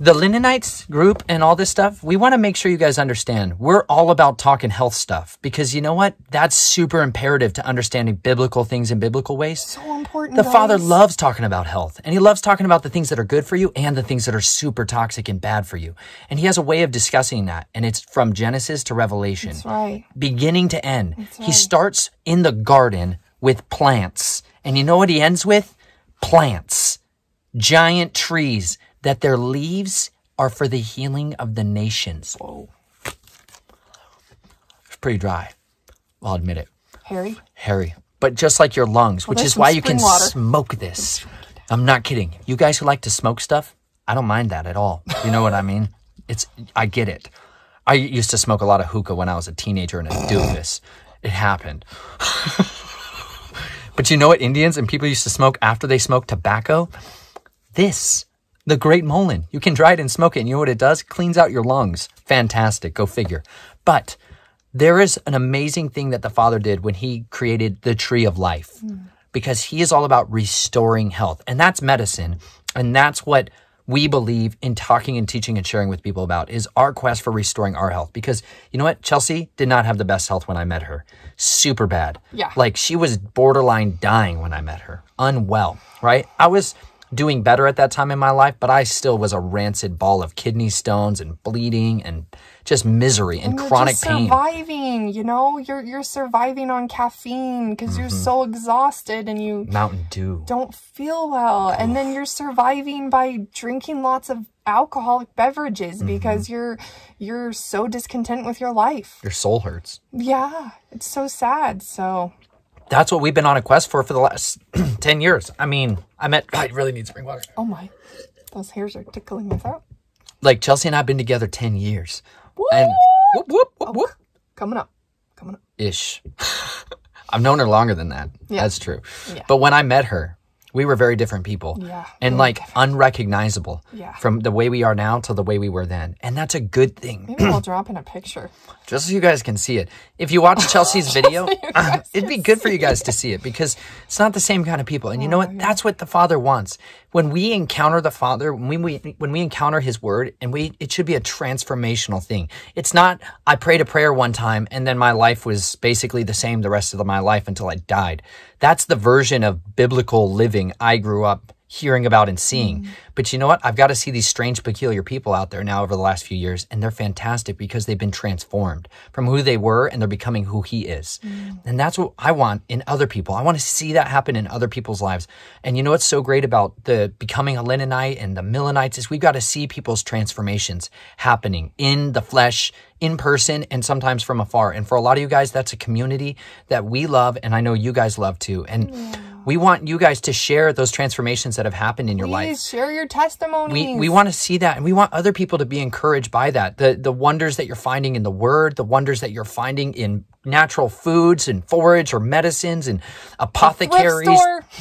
The Linenites group and all this stuff, we want to make sure you guys understand we're all about talking health stuff because you know what? That's super imperative to understanding biblical things in biblical ways. So important. The Father loves talking about health, and he loves talking about the things that are good for you and the things that are super toxic and bad for you. And he has a way of discussing that, and it's from Genesis to Revelation. That's right. Beginning to end. That's right. He starts in the garden with plants, and you know what he ends with? Plants. Giant trees. That their leaves are for the healing of the nations. Whoa. It's pretty dry. I'll admit it. Hairy? Hairy. But just like your lungs, which is why you can smoke this. I'm not kidding. You guys who like to smoke stuff, I don't mind that at all. You know what I mean? I get it. I used to smoke a lot of hookah when I was a teenager and a doofus. It happened. But you know what Indians and people used to smoke after they smoked tobacco? This. The Great Mullein. You can dry it and smoke it, and you know what it does? Cleans out your lungs. Fantastic. Go figure. But there is an amazing thing that the Father did when he created the tree of life because he is all about restoring health, and that's medicine, and that's what we believe in talking and teaching and sharing with people about is our quest for restoring our health because you know what? Chelsea did not have the best health when I met her. Super bad. Yeah. Like she was borderline dying when I met her. Unwell, right? I was... doing better at that time in my life, but I still was a rancid ball of kidney stones and bleeding and just misery and chronic pain. Surviving, you know, you're surviving on caffeine because you're so exhausted and you Mountain Dew don't feel well. Oof. And then you're surviving by drinking lots of alcoholic beverages because you're so discontent with your life. Your soul hurts. Yeah, it's so sad. So that's what we've been on a quest for the last 10 years. I mean, I really need spring water. Oh my, those hairs are tickling my throat. Like Chelsea and I have been together 10 years. What? And whoop, whoop, whoop, whoop. Coming up. Ish. I've known her longer than that. Yeah. That's true. Yeah. But when I met her, we were very different people. Yeah. And like unrecognizable from the way we are now to the way we were then. And that's a good thing. Maybe we'll drop in a picture. Just so you guys can see it. If you watch Chelsea's video, it'd be good for you guys to see it because it's not the same kind of people. And you know what? Yeah. That's what the Father wants. When we encounter the Father, when we encounter his word, and it should be a transformational thing. It's not, I prayed a prayer one time and then my life was basically the same the rest of my life until I died. That's the version of biblical living I grew up hearing about and seeing. But you know what? I've got to see these strange, peculiar people out there now over the last few years, and they're fantastic because they've been transformed from who they were, and they're becoming who he is. And that's what I want in other people. I want to see that happen in other people's lives. And you know what's so great about the Becoming a Linenite and the Millenites is we've got to see people's transformations happening in the flesh, in person, and sometimes from afar. And for a lot of you guys, that's a community that we love, and I know you guys love too. And we want you guys to share those transformations that have happened in your life. Please share your testimonies. We want to see that, and we want other people to be encouraged by that. The wonders that you're finding in the Word, the wonders that you're finding in natural foods and forage or medicines and apothecaries,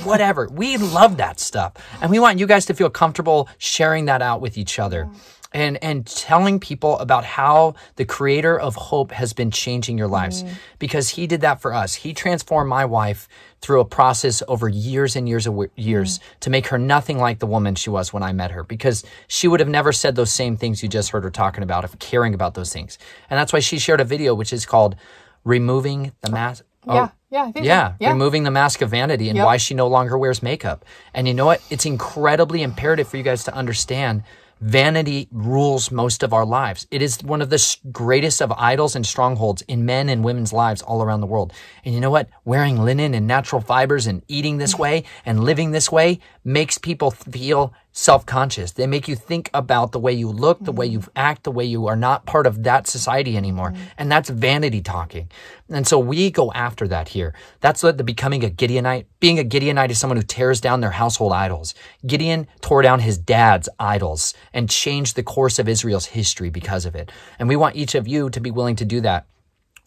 whatever. We love that stuff. And we want you guys to feel comfortable sharing that out with each other. And telling people about how the creator of hope has been changing your lives because he did that for us. He transformed my wife through a process over years and years of years to make her nothing like the woman she was when I met her, because she would have never said those same things you just heard her talking about if caring about those things. And that's why she shared a video which is called Removing the Mask. Removing the Mask of Vanity and why she no longer wears makeup. And you know what? It's incredibly imperative for you guys to understand vanity rules most of our lives. It is one of the greatest of idols and strongholds in men and women's lives all around the world. And you know what? Wearing linen and natural fibers and eating this way and living this way makes people feel self-conscious. They make you think about the way you look, the way you act, the way you are not part of that society anymore. And that's vanity talking. And so we go after that here. That's what the becoming a Gideonite. Being a Gideonite is someone who tears down their household idols. Gideon tore down his dad's idols and changed the course of Israel's history because of it. And we want each of you to be willing to do that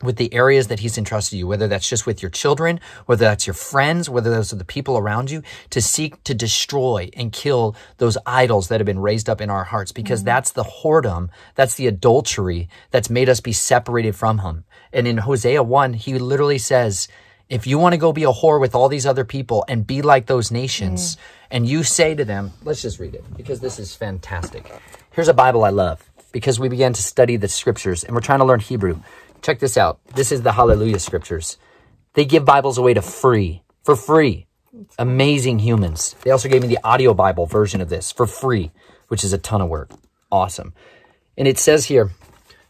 with the areas that he's entrusted you, whether that's just with your children, whether that's your friends, whether those are the people around you, to seek to destroy and kill those idols that have been raised up in our hearts, because that's the whoredom, that's the adultery that's made us be separated from him. And in Hosea 1, he literally says, if you want to go be a whore with all these other people and be like those nations, and you say to them, let's just read it because this is fantastic. Here's a Bible I love because we began to study the scriptures and we're trying to learn Hebrew. Check this out. This is the Hallelujah Scriptures. They give Bibles away for free. Amazing humans. They also gave me the audio Bible version of this for free, which is a ton of work. Awesome. And it says here,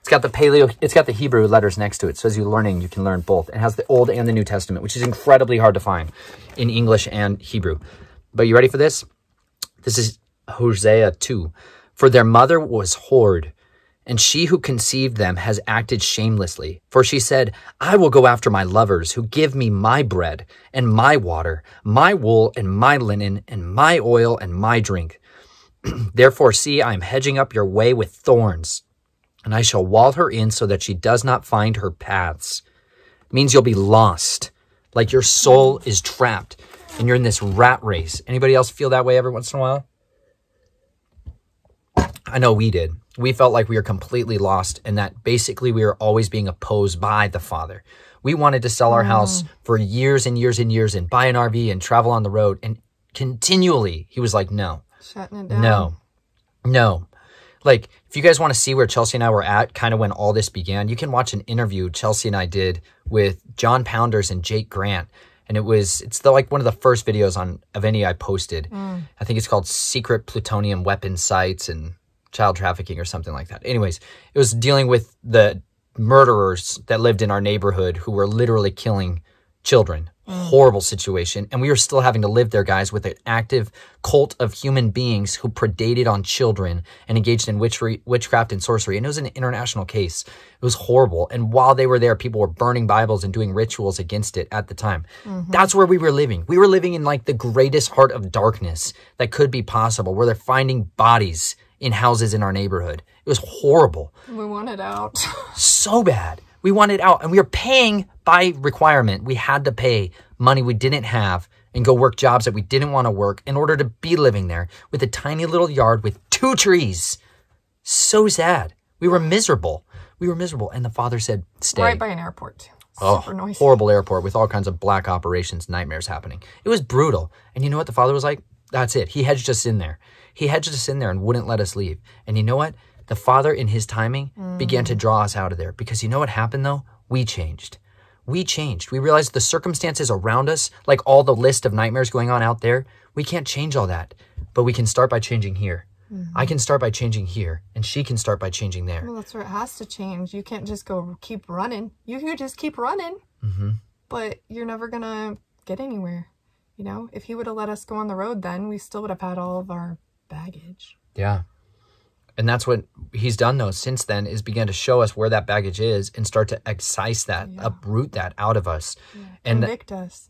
it's got the Hebrew letters next to it. So as you're learning, you can learn both. It has the Old and the New Testament, which is incredibly hard to find in English and Hebrew. But you ready for this? This is Hosea 2. For their mother was whored, and she who conceived them has acted shamelessly. For she said, I will go after my lovers who give me my bread and my water, my wool and my linen and my oil and my drink. Therefore, see, I am hedging up your way with thorns, and I shall wall her in so that she does not find her paths. It means you'll be lost, like your soul is trapped and you're in this rat race. Anybody else feel that way every once in a while? I know we did. We felt like we were completely lost and that basically we were always being opposed by the Father. We wanted to sell our house for years and years and years and buy an RV and travel on the road. And continually, he was like, no. Shutting it down. No. Like, if you guys want to see where Chelsea and I were at, kind of when all this began, you can watch an interview Chelsea and I did with John Pounders and Jake Grant. And it's like one of the first videos of any I posted. I think it's called Secret Plutonium Weapon Sites and Child Trafficking or something like that. Anyways, it was dealing with the murderers that lived in our neighborhood who were literally killing children. Horrible situation. And we were still having to live there, guys, with an active cult of human beings who predated on children and engaged in witchcraft and sorcery. And it was an international case. It was horrible. And while they were there, people were burning Bibles and doing rituals against it at the time. That's where we were living. We were living in like the greatest heart of darkness that could be possible, where they're finding bodies in houses in our neighborhood. It was horrible. We wanted out. So bad. We wanted out, and we were paying by requirement. We had to pay money we didn't have and go work jobs that we didn't want to work in order to be living there with a tiny little yard with 2 trees. So sad. We were miserable. We were miserable. And the father said, stay. Right by an airport. Super noisy. Horrible airport with all kinds of black operations, nightmares happening. It was brutal. And you know what the father was like? That's it. He hedged us in there. He hedged us in there and wouldn't let us leave. And you know what? The father, in his timing, began to draw us out of there. Because you know what happened, though? We changed. We changed. We realized the circumstances around us, like all the list of nightmares going on out there, we can't change all that. But we can start by changing here. I can start by changing here, and she can start by changing there. Well, that's where it has to change. You can't just go keep running. You can just keep running, but you're never going to get anywhere. You know, if he would have let us go on the road then, we still would have had all of our baggage. Yeah. And that's what he's done, though, since then, is began to show us where that baggage is and start to excise that, uproot that out of us. And convict us.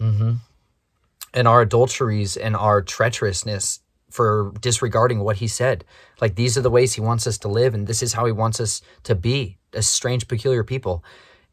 And our adulteries and our treacherousness for disregarding what he said. Like, these are the ways he wants us to live, and this is how he wants us to be, as strange, peculiar people.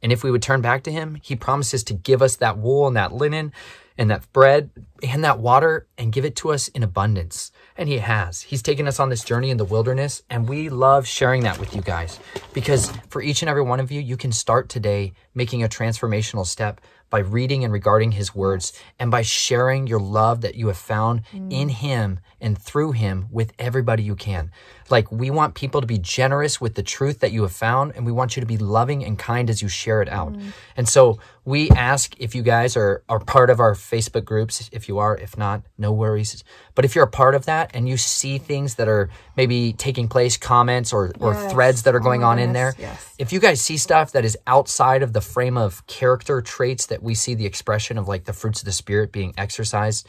And if we would turn back to him, he promises to give us that wool and that linen and that bread and that water and give it to us in abundance. And he has. He's taken us on this journey in the wilderness, and we love sharing that with you guys, because for each and every one of you, you can start today making a transformational step by reading and regarding his words and by sharing your love that you have found in him and through him with everybody you can. Like, we want people to be generous with the truth that you have found, and we want you to be loving and kind as you share it out. And so we ask if you guys are part of our Facebook groups. If you are, if not, no worries. But if you're a part of that and you see things that are maybe taking place, comments or threads that are going on in there, if you guys see stuff that is outside of the frame of character traits that we see the expression of, like the fruits of the Spirit being exercised,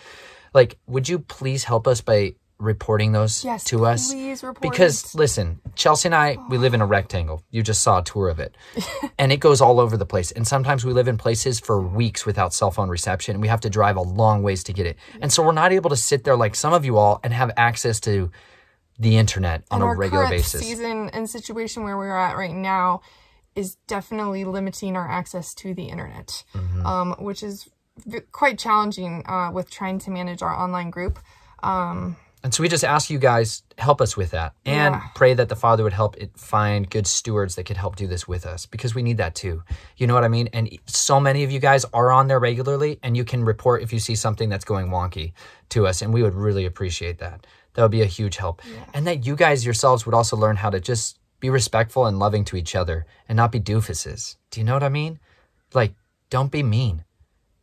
like, would you please help us by reporting those to us? Because listen, Chelsea and I, we live in a rectangle. You just saw a tour of it. And it goes all over the place. And sometimes we live in places for weeks without cell phone reception. And we have to drive a long ways to get it. And so we're not able to sit there like some of you all and have access to the internet on a regular basis. Our season and situation where we're at right now is definitely limiting our access to the internet, which is quite challenging with trying to manage our online group. And so we just ask you guys, help us with that, and pray that the Father would help it find good stewards that could help do this with us, because we need that too. You know what I mean? And so many of you guys are on there regularly, and you can report if you see something that's going wonky to us, and we would really appreciate that. That would be a huge help. And that you guys yourselves would also learn how to just be respectful and loving to each other and not be doofuses. Do you know what I mean? Like, don't be mean.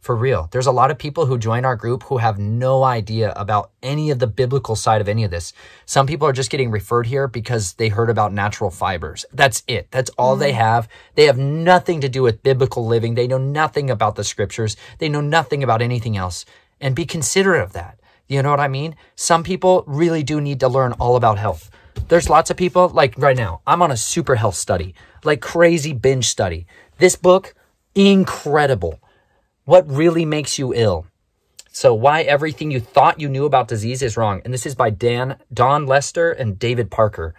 For real. There's a lot of people who join our group who have no idea about any of the biblical side of any of this. Some people are just getting referred here because they heard about natural fibers. That's it. That's all they have. They have nothing to do with biblical living. They know nothing about the scriptures. They know nothing about anything else. And be considerate of that. You know what I mean? Some people really do need to learn all about health. There's lots of people, like right now, I'm on a super health study, like crazy binge study. This book, incredible. What Really Makes You Ill. So Why Everything You Thought You Knew About Disease Is Wrong. And this is by Dan Don Lester and David Parker.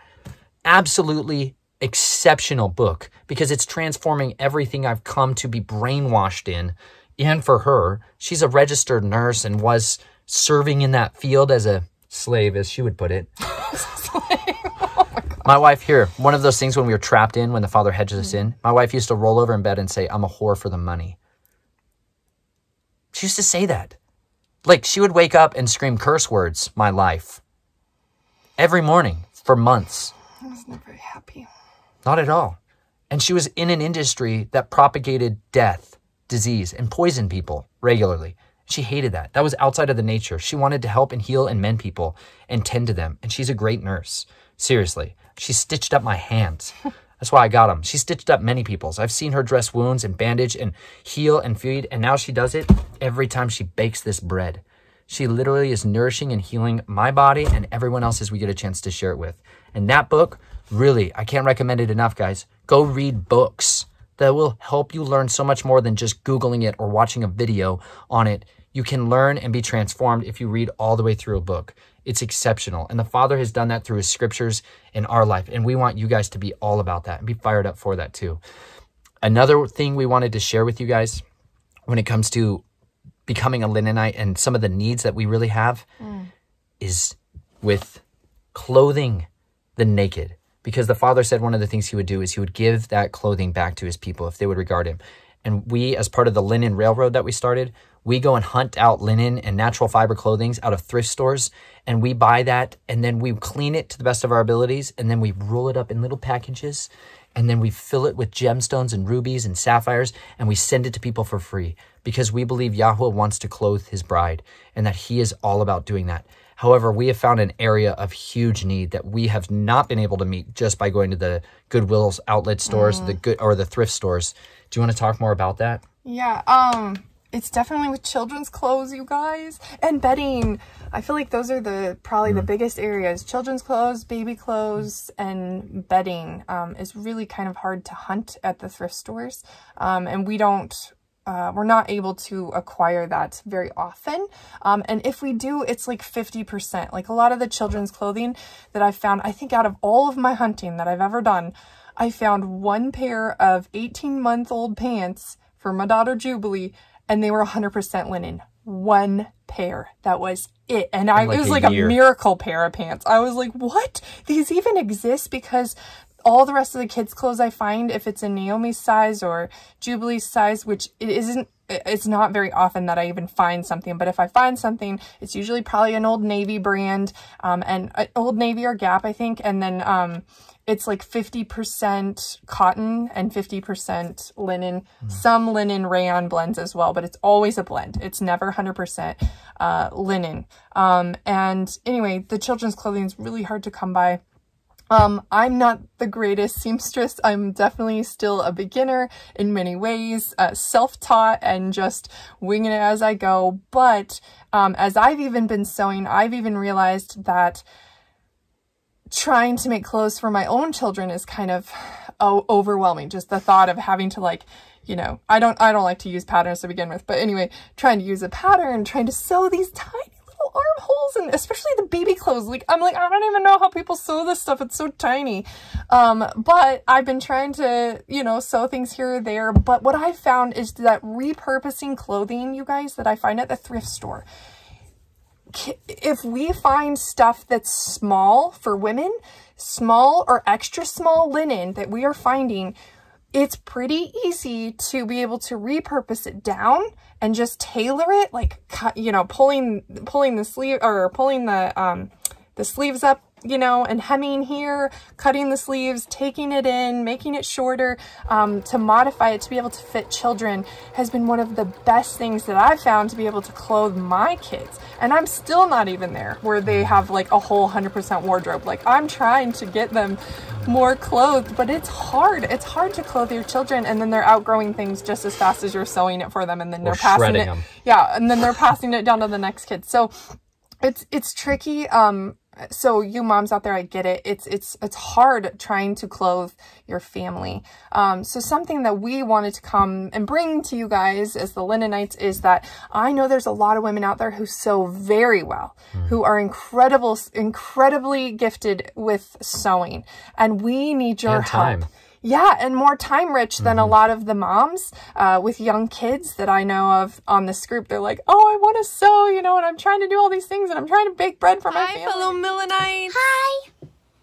Absolutely exceptional book, because it's transforming everything I've come to be brainwashed in. And for her, she's a registered nurse and was serving in that field as a slave, as she would put it. My wife here, one of those things when we were trapped in, when the Father hedges us in, my wife used to roll over in bed and say, I'm a whore for the money. She used to say that. Like, she would wake up and scream curse words, my life, every morning for months. I was never very happy. Not at all. And she was in an industry that propagated death, disease and poison people regularly. She hated that. That was outside of the nature. She wanted to help and heal and mend people and tend to them. And she's a great nurse. Seriously. She stitched up my hands. That's why I got them. She stitched up many people's. I've seen her dress wounds and bandage and heal and feed. And now she does it every time she bakes this bread. She literally is nourishing and healing my body and everyone else's we get a chance to share it with. And that book, really, I can't recommend it enough, guys. Go read books that will help you learn so much more than just Googling it or watching a video on it. You can learn and be transformed if you read all the way through a book. It's exceptional. And the Father has done that through his scriptures in our life. And we want you guys to be all about that and be fired up for that too. Another thing we wanted to share with you guys when it comes to becoming a Linenite and some of the needs that we really have is with clothing the naked. Because the Father said one of the things he would do is he would give that clothing back to his people if they would regard him. And we, as part of the Linen Railroad that we started, we go and hunt out linen and natural fiber clothings out of thrift stores, and we buy that, and then we clean it to the best of our abilities, and then we roll it up in little packages, and then we fill it with gemstones and rubies and sapphires, and we send it to people for free because we believe Yahweh wants to clothe his bride and that he is all about doing that. However, we have found an area of huge need that we have not been able to meet just by going to the Goodwill outlet stores, the thrift stores. Do you want to talk more about that? Yeah, it's definitely with children's clothes, you guys, and bedding. I feel like those are the probably the biggest areas. Children's clothes, baby clothes, and bedding is really kind of hard to hunt at the thrift stores, and we don't. We're not able to acquire that very often. And if we do, it's like 50%. Like a lot of the children's clothing that I've found, I think out of all of my hunting that I've ever done, I found one pair of 18-month-old pants for my daughter Jubilee, and they were 100% linen. One pair. That was it. And I, like, it was like a miracle pair of pants. I was like, what? These even exist? Because all the rest of the kids' clothes I find, if it's in Naomi's size or Jubilee's size, which it isn't, it's not very often that I even find something, but if I find something, it's usually probably an Old Navy brand, and Old Navy or Gap, I think, and then it's like 50% cotton and 50% linen, some linen rayon blends as well, but it's always a blend. It's never 100% linen. And anyway, the children's clothing is really hard to come by. I'm not the greatest seamstress. I'm definitely still a beginner in many ways, self-taught and just winging it as I go. But as I've even been sewing, I've even realized that trying to make clothes for my own children is kind of overwhelming. Just the thought of having to, like, you know, I don't like to use patterns to begin with, but anyway, trying to use a pattern, trying to sew these tiny armholes, and especially the baby clothes, like I'm like, I don't even know how people sew this stuff, it's so tiny. But I've been trying to, you know, sew things here or there, but what I found is that repurposing clothing, you guys, that I find at the thrift store, if we find stuff that's small for women, small or extra small linen that we are finding, it's pretty easy to be able to repurpose it down and just tailor it, like, you know, pulling the sleeve, or pulling the sleeves up, you know, and hemming here, cutting the sleeves, taking it in, making it shorter, to modify it to be able to fit children has been one of the best things that I've found to be able to clothe my kids. And I'm still not even there where they have like a whole 100% wardrobe. Like, I'm trying to get them more clothed, but it's hard. It's hard to clothe your children, and then they're outgrowing things just as fast as you're sewing it for them, and then they're passing it. Yeah, and then they're passing it down to the next kid. So it's tricky. So you moms out there, I get it. It's hard trying to clothe your family. So something that we wanted to come and bring to you guys as the Linenites is that I know there's a lot of women out there who sew very well, who are incredibly gifted with sewing, and we need your help. Yeah, and more time-rich than a lot of the moms with young kids that I know of on this group. They're like, oh, I want to sew, you know, and I'm trying to do all these things, and I'm trying to bake bread for my family. Hi, fellow Millenites. Hi.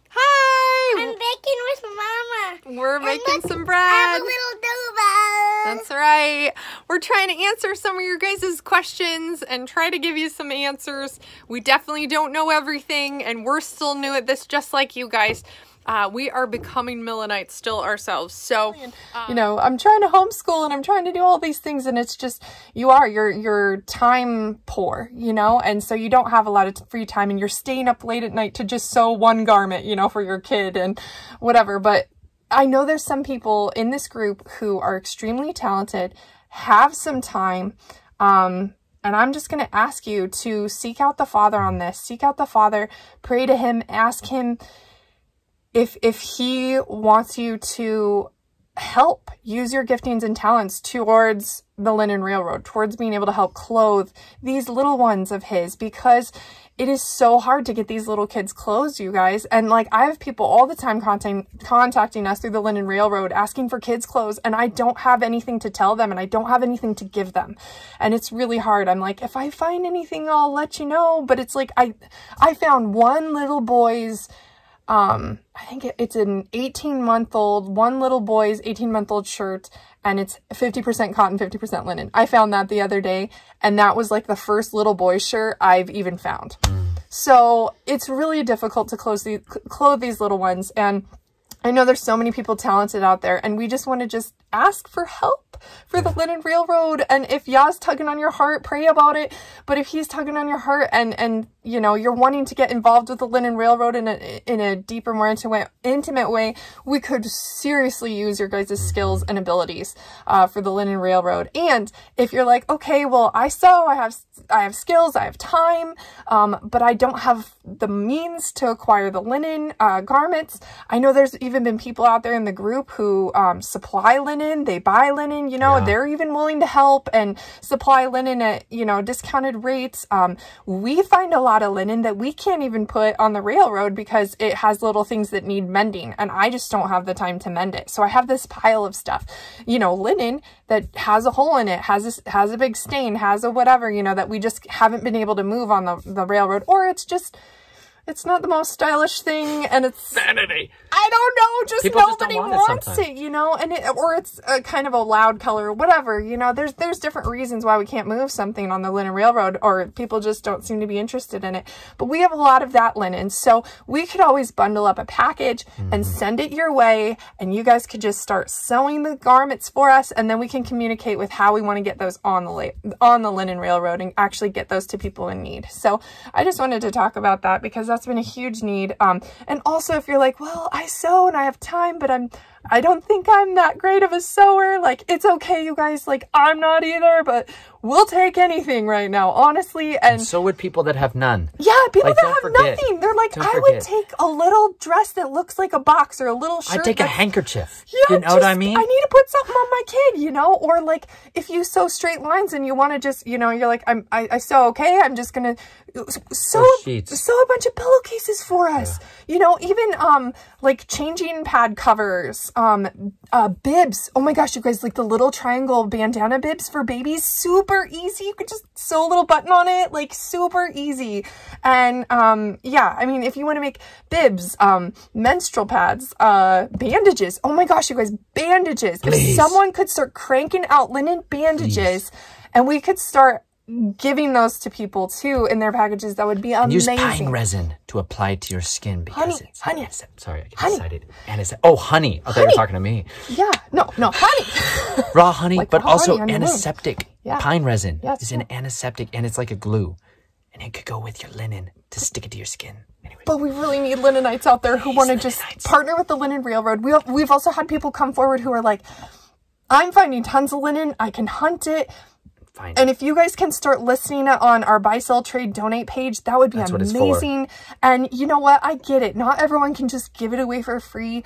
Hi. I'm baking with Mama. We're making some bread. I have a little dough. That's right. We're trying to answer some of your guys' questions and try to give you some answers. We definitely don't know everything, and we're still new at this, just like you guys. we are becoming Millenites still ourselves. So, you know, I'm trying to homeschool and I'm trying to do all these things, and it's just, you're time poor, you know, and so you don't have a lot of free time, and you're staying up late at night to just sew one garment, you know, for your kid and whatever. But I know there's some people in this group who are extremely talented, have some time, and I'm just going to ask you to seek out the Father on this. Seek out the Father, pray to him, ask him if he wants you to help use your giftings and talents towards the Linen Railroad, towards being able to help clothe these little ones of his, because it is so hard to get these little kids clothes, you guys. And like, I have people all the time contacting us through the Linen Railroad asking for kids clothes, and I don't have anything to tell them and I don't have anything to give them. And it's really hard. I'm like, if I find anything, I'll let you know. But it's like, I found one little boy's, I think it's an 18-month-old, one little boy's 18-month-old shirt, and it's 50% cotton, 50% linen. I found that the other day, and that was like the first little boy shirt I've even found. So it's really difficult to clothe these little ones, and I know there's so many people talented out there, and we just want to just ask for help for the Linen Railroad. And if Yah's tugging on your heart, pray about it. But if he's tugging on your heart and you know, you're wanting to get involved with the Linen Railroad in a deeper, more intimate way, we could seriously use your guys' skills and abilities for the Linen Railroad. And if you're like, okay, well, I sew, I have skills, I have time, but I don't have the means to acquire the linen garments. I know there's even been people out there in the group who supply linen, they buy linen, you know, they're even willing to help and supply linen at, you know, discounted rates. We find a lot of linen that we can't even put on the railroad because it has little things that need mending, and I just don't have the time to mend it. So I have this pile of stuff, you know, linen that has a hole in it, has a big stain, has a whatever, you know, that we just haven't been able to move on the railroad, or it's just, it's not the most stylish thing, and it's sanity. I don't know, just people, nobody just wants it, you know, and or it's a kind of a loud color or whatever, you know. There's different reasons why we can't move something on the Linen Railroad, or people just don't seem to be interested in it. But we have a lot of that linen, so we could always bundle up a package and send it your way, and you guys could just start sewing the garments for us, and then we can communicate with how we want to get those on the Linen Railroad and actually get those to people in need. So I just wanted to talk about that because that's been a huge need. And also, if you're like, well, I sew and I have time, but I don't think I'm that great of a sewer, like, it's okay, you guys, like, I'm not either, but we'll take anything right now, honestly. And so would people that have none. Yeah, people like, that have nothing, they're like, I would take a little dress that looks like a box, or a little shirt. I'd take a handkerchief. Yeah, you know, just, what I mean, I need to put something on my kid, you know. Or like, if you sew straight lines and you want to just, you know, you're like, I sew, okay, I'm just gonna sew a bunch of pillowcases for us, you know, even like changing pad covers, bibs. Oh my gosh, you guys, like the little triangle bandana bibs for babies, super easy. You could just sew a little button on it, like super easy. And yeah, I mean, if you want to make bibs, menstrual pads, bandages. Oh my gosh, you guys, bandages. Please. If someone could start cranking out linen bandages, please, and we could start giving those to people too in their packages, that would be amazing. And use pine resin to apply to your skin, because honey. I thought you were talking to me. Yeah, no, honey. Raw honey, like, but also honey, antiseptic. Yeah. Pine resin is an antiseptic, and it's like a glue, and it could go with your linen to stick it to your skin. Anyway. But we really need Linenites out there who want to just partner with the Linen Railroad. We've also had people come forward who are like, I'm finding tons of linen, I can hunt it. And if you guys can start listening on our Buy, Sell, Trade, Donate page, that would be amazing. And you know what? I get it. Not everyone can just give it away for free.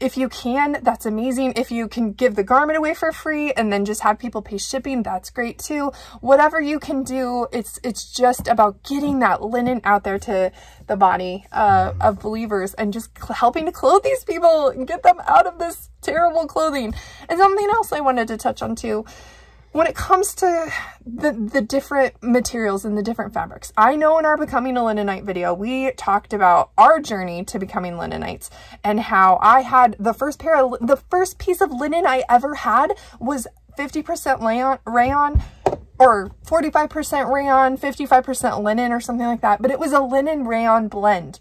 If you can, that's amazing. If you can give the garment away for free and then just have people pay shipping, that's great too. Whatever you can do, it's just about getting that linen out there to the body of believers, and just helping to clothe these people and get them out of this terrible clothing. And something else I wanted to touch on too, when it comes to the different materials and the different fabrics, I know in our Becoming a Linenite video, we talked about our journey to becoming Linenites, and how I had the first piece of linen I ever had was 50% rayon, or 45% rayon, 55% linen, or something like that. But it was a linen rayon blend.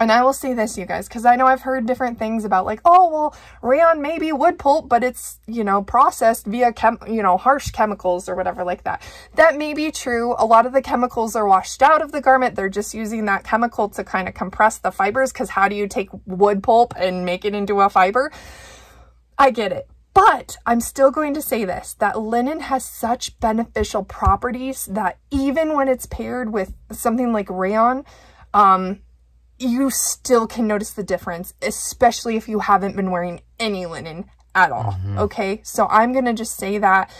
And I will say this, you guys, because I know I've heard different things about like, oh, well, rayon may be wood pulp, but it's, you know, processed via, harsh chemicals or whatever like that. That may be true. A lot of the chemicals are washed out of the garment. They're just using that chemical to kind of compress the fibers, because how do you take wood pulp and make it into a fiber? I get it. But I'm still going to say this, that linen has such beneficial properties that even when it's paired with something like rayon, you still can notice the difference, especially if you haven't been wearing any linen at all. Mm-hmm. Okay. So I'm going to just say that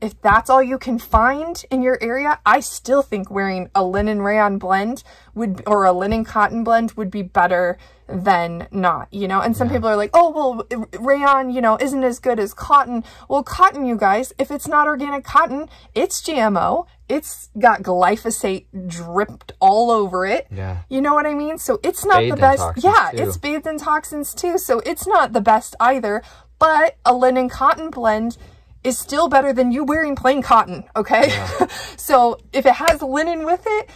if that's all you can find in your area, I still think wearing a linen rayon blend or a linen cotton blend would be better than not, you know? And some people are like, oh, well, rayon, isn't as good as cotton. Well, cotton, you guys, if it's not organic cotton, it's GMO. It's got glyphosate dripped all over it. Yeah. You know what I mean? So it's not the best. Yeah, it's bathed in toxins too. So it's not the best either, but a linen cotton blend is still better than you wearing plain cotton, okay? Yeah. So if it has linen with it,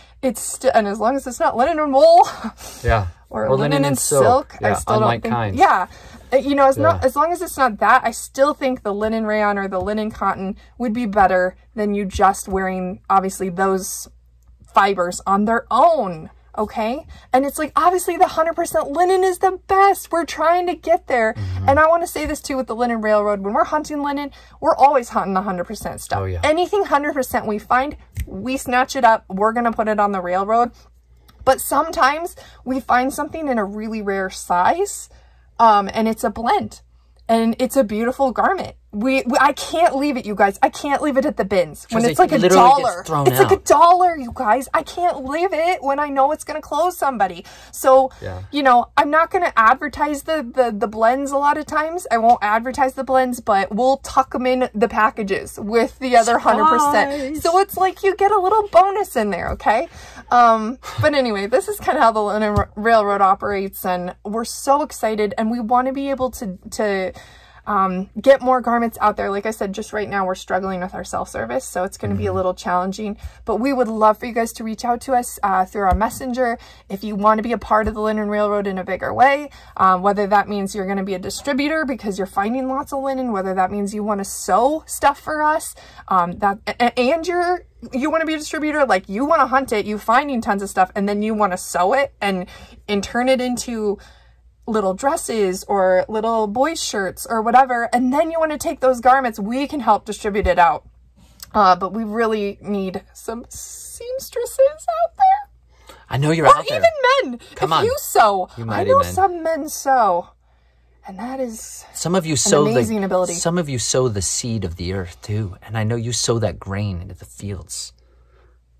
and as long as it's not linen or wool, yeah, or linen and silk, yeah, I still don't think, kinds. Yeah, as long as it's not that, I still think the linen rayon or the linen cotton would be better than you just wearing, obviously, those fibers on their own. Okay. And it's like, obviously the 100% linen is the best. We're trying to get there. Mm-hmm. And I want to say this too, with the Linen Railroad, when we're hunting linen, we're always hunting 100% stuff. Oh, yeah. Anything 100% we find, we snatch it up. We're going to put it on the railroad. But sometimes we find something in a really rare size. And it's a blend and it's a beautiful garment. I can't leave it, you guys. I can't leave it at the bins when it's like a dollar. It's like a dollar, you guys. I can't leave it when I know it's going to close somebody. So, yeah. I'm not going to advertise the blends a lot of times. I won't advertise the blends, but we'll tuck them in the packages with the other 100%. So it's like you get a little bonus in there, okay? But anyway, this is kind of how the Linen Railroad operates, and we're so excited, and we want to be able to get more garments out there. Like I said, just right now we're struggling with our self-service, so it's going to be a little challenging, but we would love for you guys to reach out to us through our messenger if you want to be a part of the Linen Railroad in a bigger way, whether that means you're going to be a distributor because you're finding lots of linen, whether that means you want to sew stuff for us, you want to be a distributor, like you want to hunt it, you finding tons of stuff, and then you want to sew it and turn it into little dresses or little boys' shirts or whatever, and then you want to take those garments, we can help distribute it out. But we really need some seamstresses out there. I know you're out there. Or even men. Come on. If you sew. I know some men sew. And that is an amazing ability. Some of you sow the seed of the earth too. And I know you sow that grain into the fields.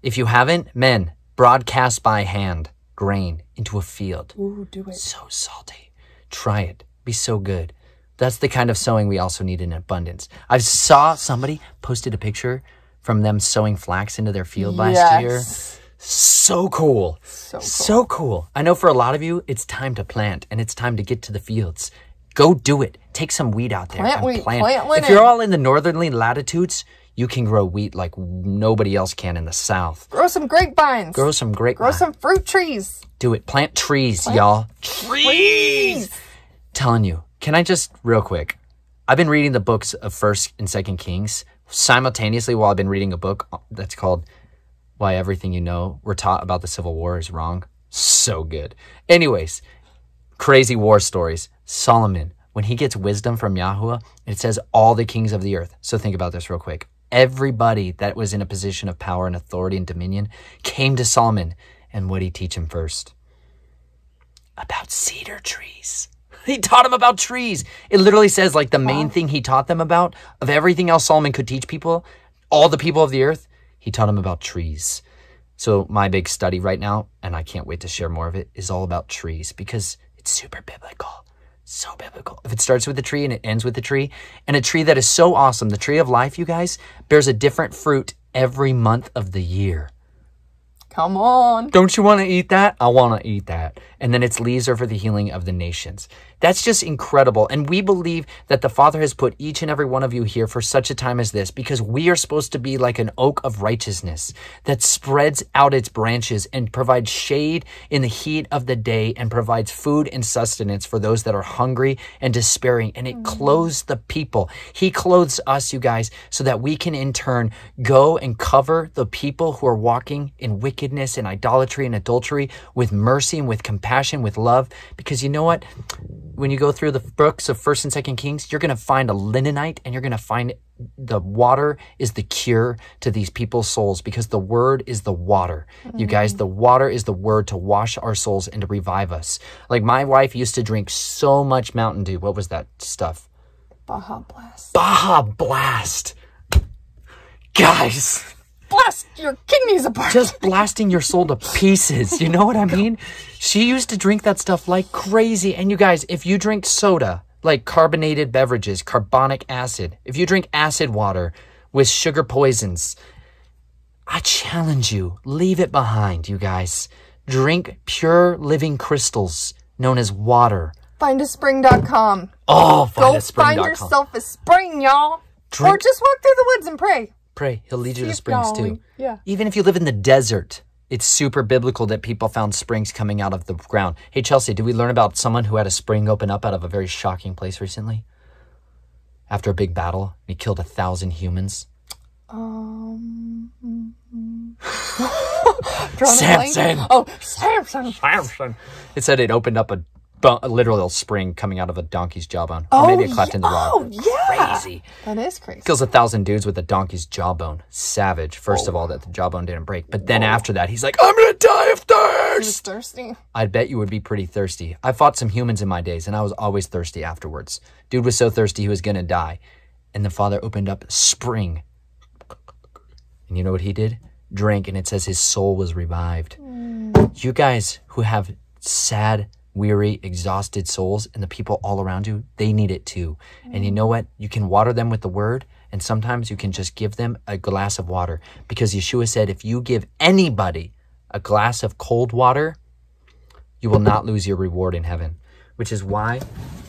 If you haven't, men, broadcast by hand grain into a field. Ooh, do it. So salty. Try it. Be so good. That's the kind of sowing we also need in abundance. I saw somebody posted a picture from them sowing flax into their field last year. So cool. So cool. I know for a lot of you, it's time to plant and it's time to get to the fields. Go do it. Take some wheat out there. Plant wheat. If you're all in the northerly latitudes, you can grow wheat like nobody else can in the South. Grow some grapevines. Grow some fruit trees. Do it. Plant trees, y'all. Trees! Telling you. Can I just, real quick, I've been reading the books of 1st and 2nd Kings simultaneously while I've been reading a book that's called Why Everything You Know We're Taught About the Civil War Is Wrong. So good. Anyways, crazy war stories. Solomon, when he gets wisdom from Yahuwah, it says all the kings of the earth. So think about this real quick. Everybody that was in a position of power and authority and dominion came to Solomon. And what did he teach him first? About cedar trees. He taught him about trees. It literally says like the main thing he taught them about, of everything else Solomon could teach people, all the people of the earth, he taught them about trees. So my big study right now, and I can't wait to share more of it, is all about trees because it's super biblical. So biblical. If it starts with a tree and it ends with a tree, and a tree that is so awesome, the tree of life, you guys, bears a different fruit every month of the year. Come on. Don't you want to eat that? I want to eat that. And then its leaves are for the healing of the nations. That's just incredible. And we believe that the Father has put each and every one of you here for such a time as this, because we are supposed to be like an oak of righteousness that spreads out its branches and provides shade in the heat of the day and provides food and sustenance for those that are hungry and despairing. And it clothes the people. He clothes us, you guys, so that we can in turn go and cover the people who are walking in wickedness and idolatry and adultery with mercy and with compassion, with love. Because you know what? When you go through the books of 1st and 2nd Kings, you're going to find a Linenite, and you're going to find the water is the cure to these people's souls, because the word is the water. You guys, the water is the word to wash our souls and to revive us. Like my wife used to drink so much Mountain Dew. What was that stuff? Baja Blast. Baja Blast. Guys. Blast your kidneys apart. Just blasting your soul to pieces. You know what I mean? She used to drink that stuff like crazy. And you guys, if you drink soda, like carbonated beverages, carbonic acid, if you drink acid water with sugar poisons, I challenge you, leave it behind, you guys. Drink pure living crystals known as water. Findaspring.com. Oh, Findaspring.com. Go find yourself a spring, y'all. Or just walk through the woods and pray. Pray. He'll lead you to springs too. Yeah. Even if you live in the desert, it's super biblical that people found springs coming out of the ground. Hey, Chelsea, did we learn about someone who had a spring open up out of a very shocking place recently? After a big battle, he killed 1,000 humans. Samson. Oh, Samson. Samson. It said it opened up a literal spring coming out of a donkey's jawbone. Oh, or maybe it clapped in the rock. Oh, yeah. Crazy. That is crazy. Kills 1,000 dudes with a donkey's jawbone. Savage. First of all, that the jawbone didn't break. But then after that, he's like, I'm going to die of thirst. He was thirsty. I bet you would be pretty thirsty. I fought some humans in my days, and I was always thirsty afterwards. Dude was so thirsty, he was going to die. And the Father opened up spring. And you know what he did? Drank, and it says his soul was revived. Mm. You guys who have sad, weary, exhausted souls, and the people all around you, they need it too. And you know what? You can water them with the word, and sometimes you can just give them a glass of water, because Yeshua said, if you give anybody a glass of cold water, you will not lose your reward in heaven, which is why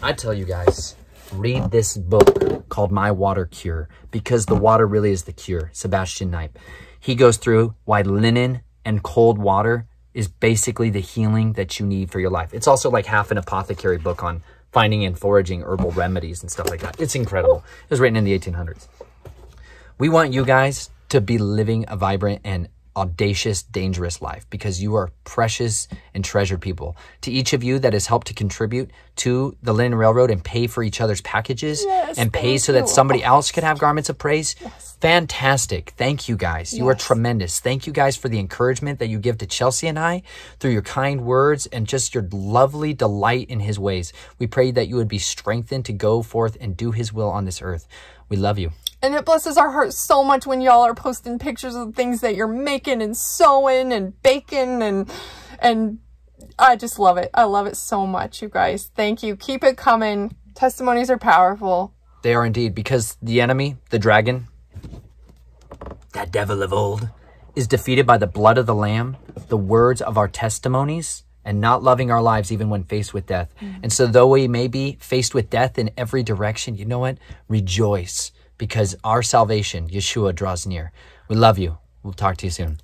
I tell you guys, read this book called My Water Cure, because the water really is the cure. Sebastian Kneipp. He goes through why linen and cold water is basically the healing that you need for your life. It's also like half an apothecary book on finding and foraging herbal remedies and stuff like that. It's incredible. It was written in the 1800s. We want you guys to be living a vibrant and audacious, dangerous life, because you are precious and treasured people. To each of you that has helped to contribute to the Linen Railroad and pay for each other's packages and pay so that somebody else could have garments of praise, fantastic. Thank you guys. You are tremendous. Thank you guys for the encouragement that you give to Chelsea and I through your kind words and just your lovely delight in his ways. We pray that you would be strengthened to go forth and do his will on this earth. We love you. And it blesses our hearts so much when y'all are posting pictures of the things that you're making and sewing and baking, and I just love it. I love it so much, you guys. Thank you. Keep it coming. Testimonies are powerful. They are indeed, because the enemy, the dragon, that devil of old, is defeated by the blood of the Lamb, the words of our testimonies, and not loving our lives even when faced with death. And so though we may be faced with death in every direction, you know what? Rejoice. Because our salvation, Yeshua, draws near. We love you. We'll talk to you soon.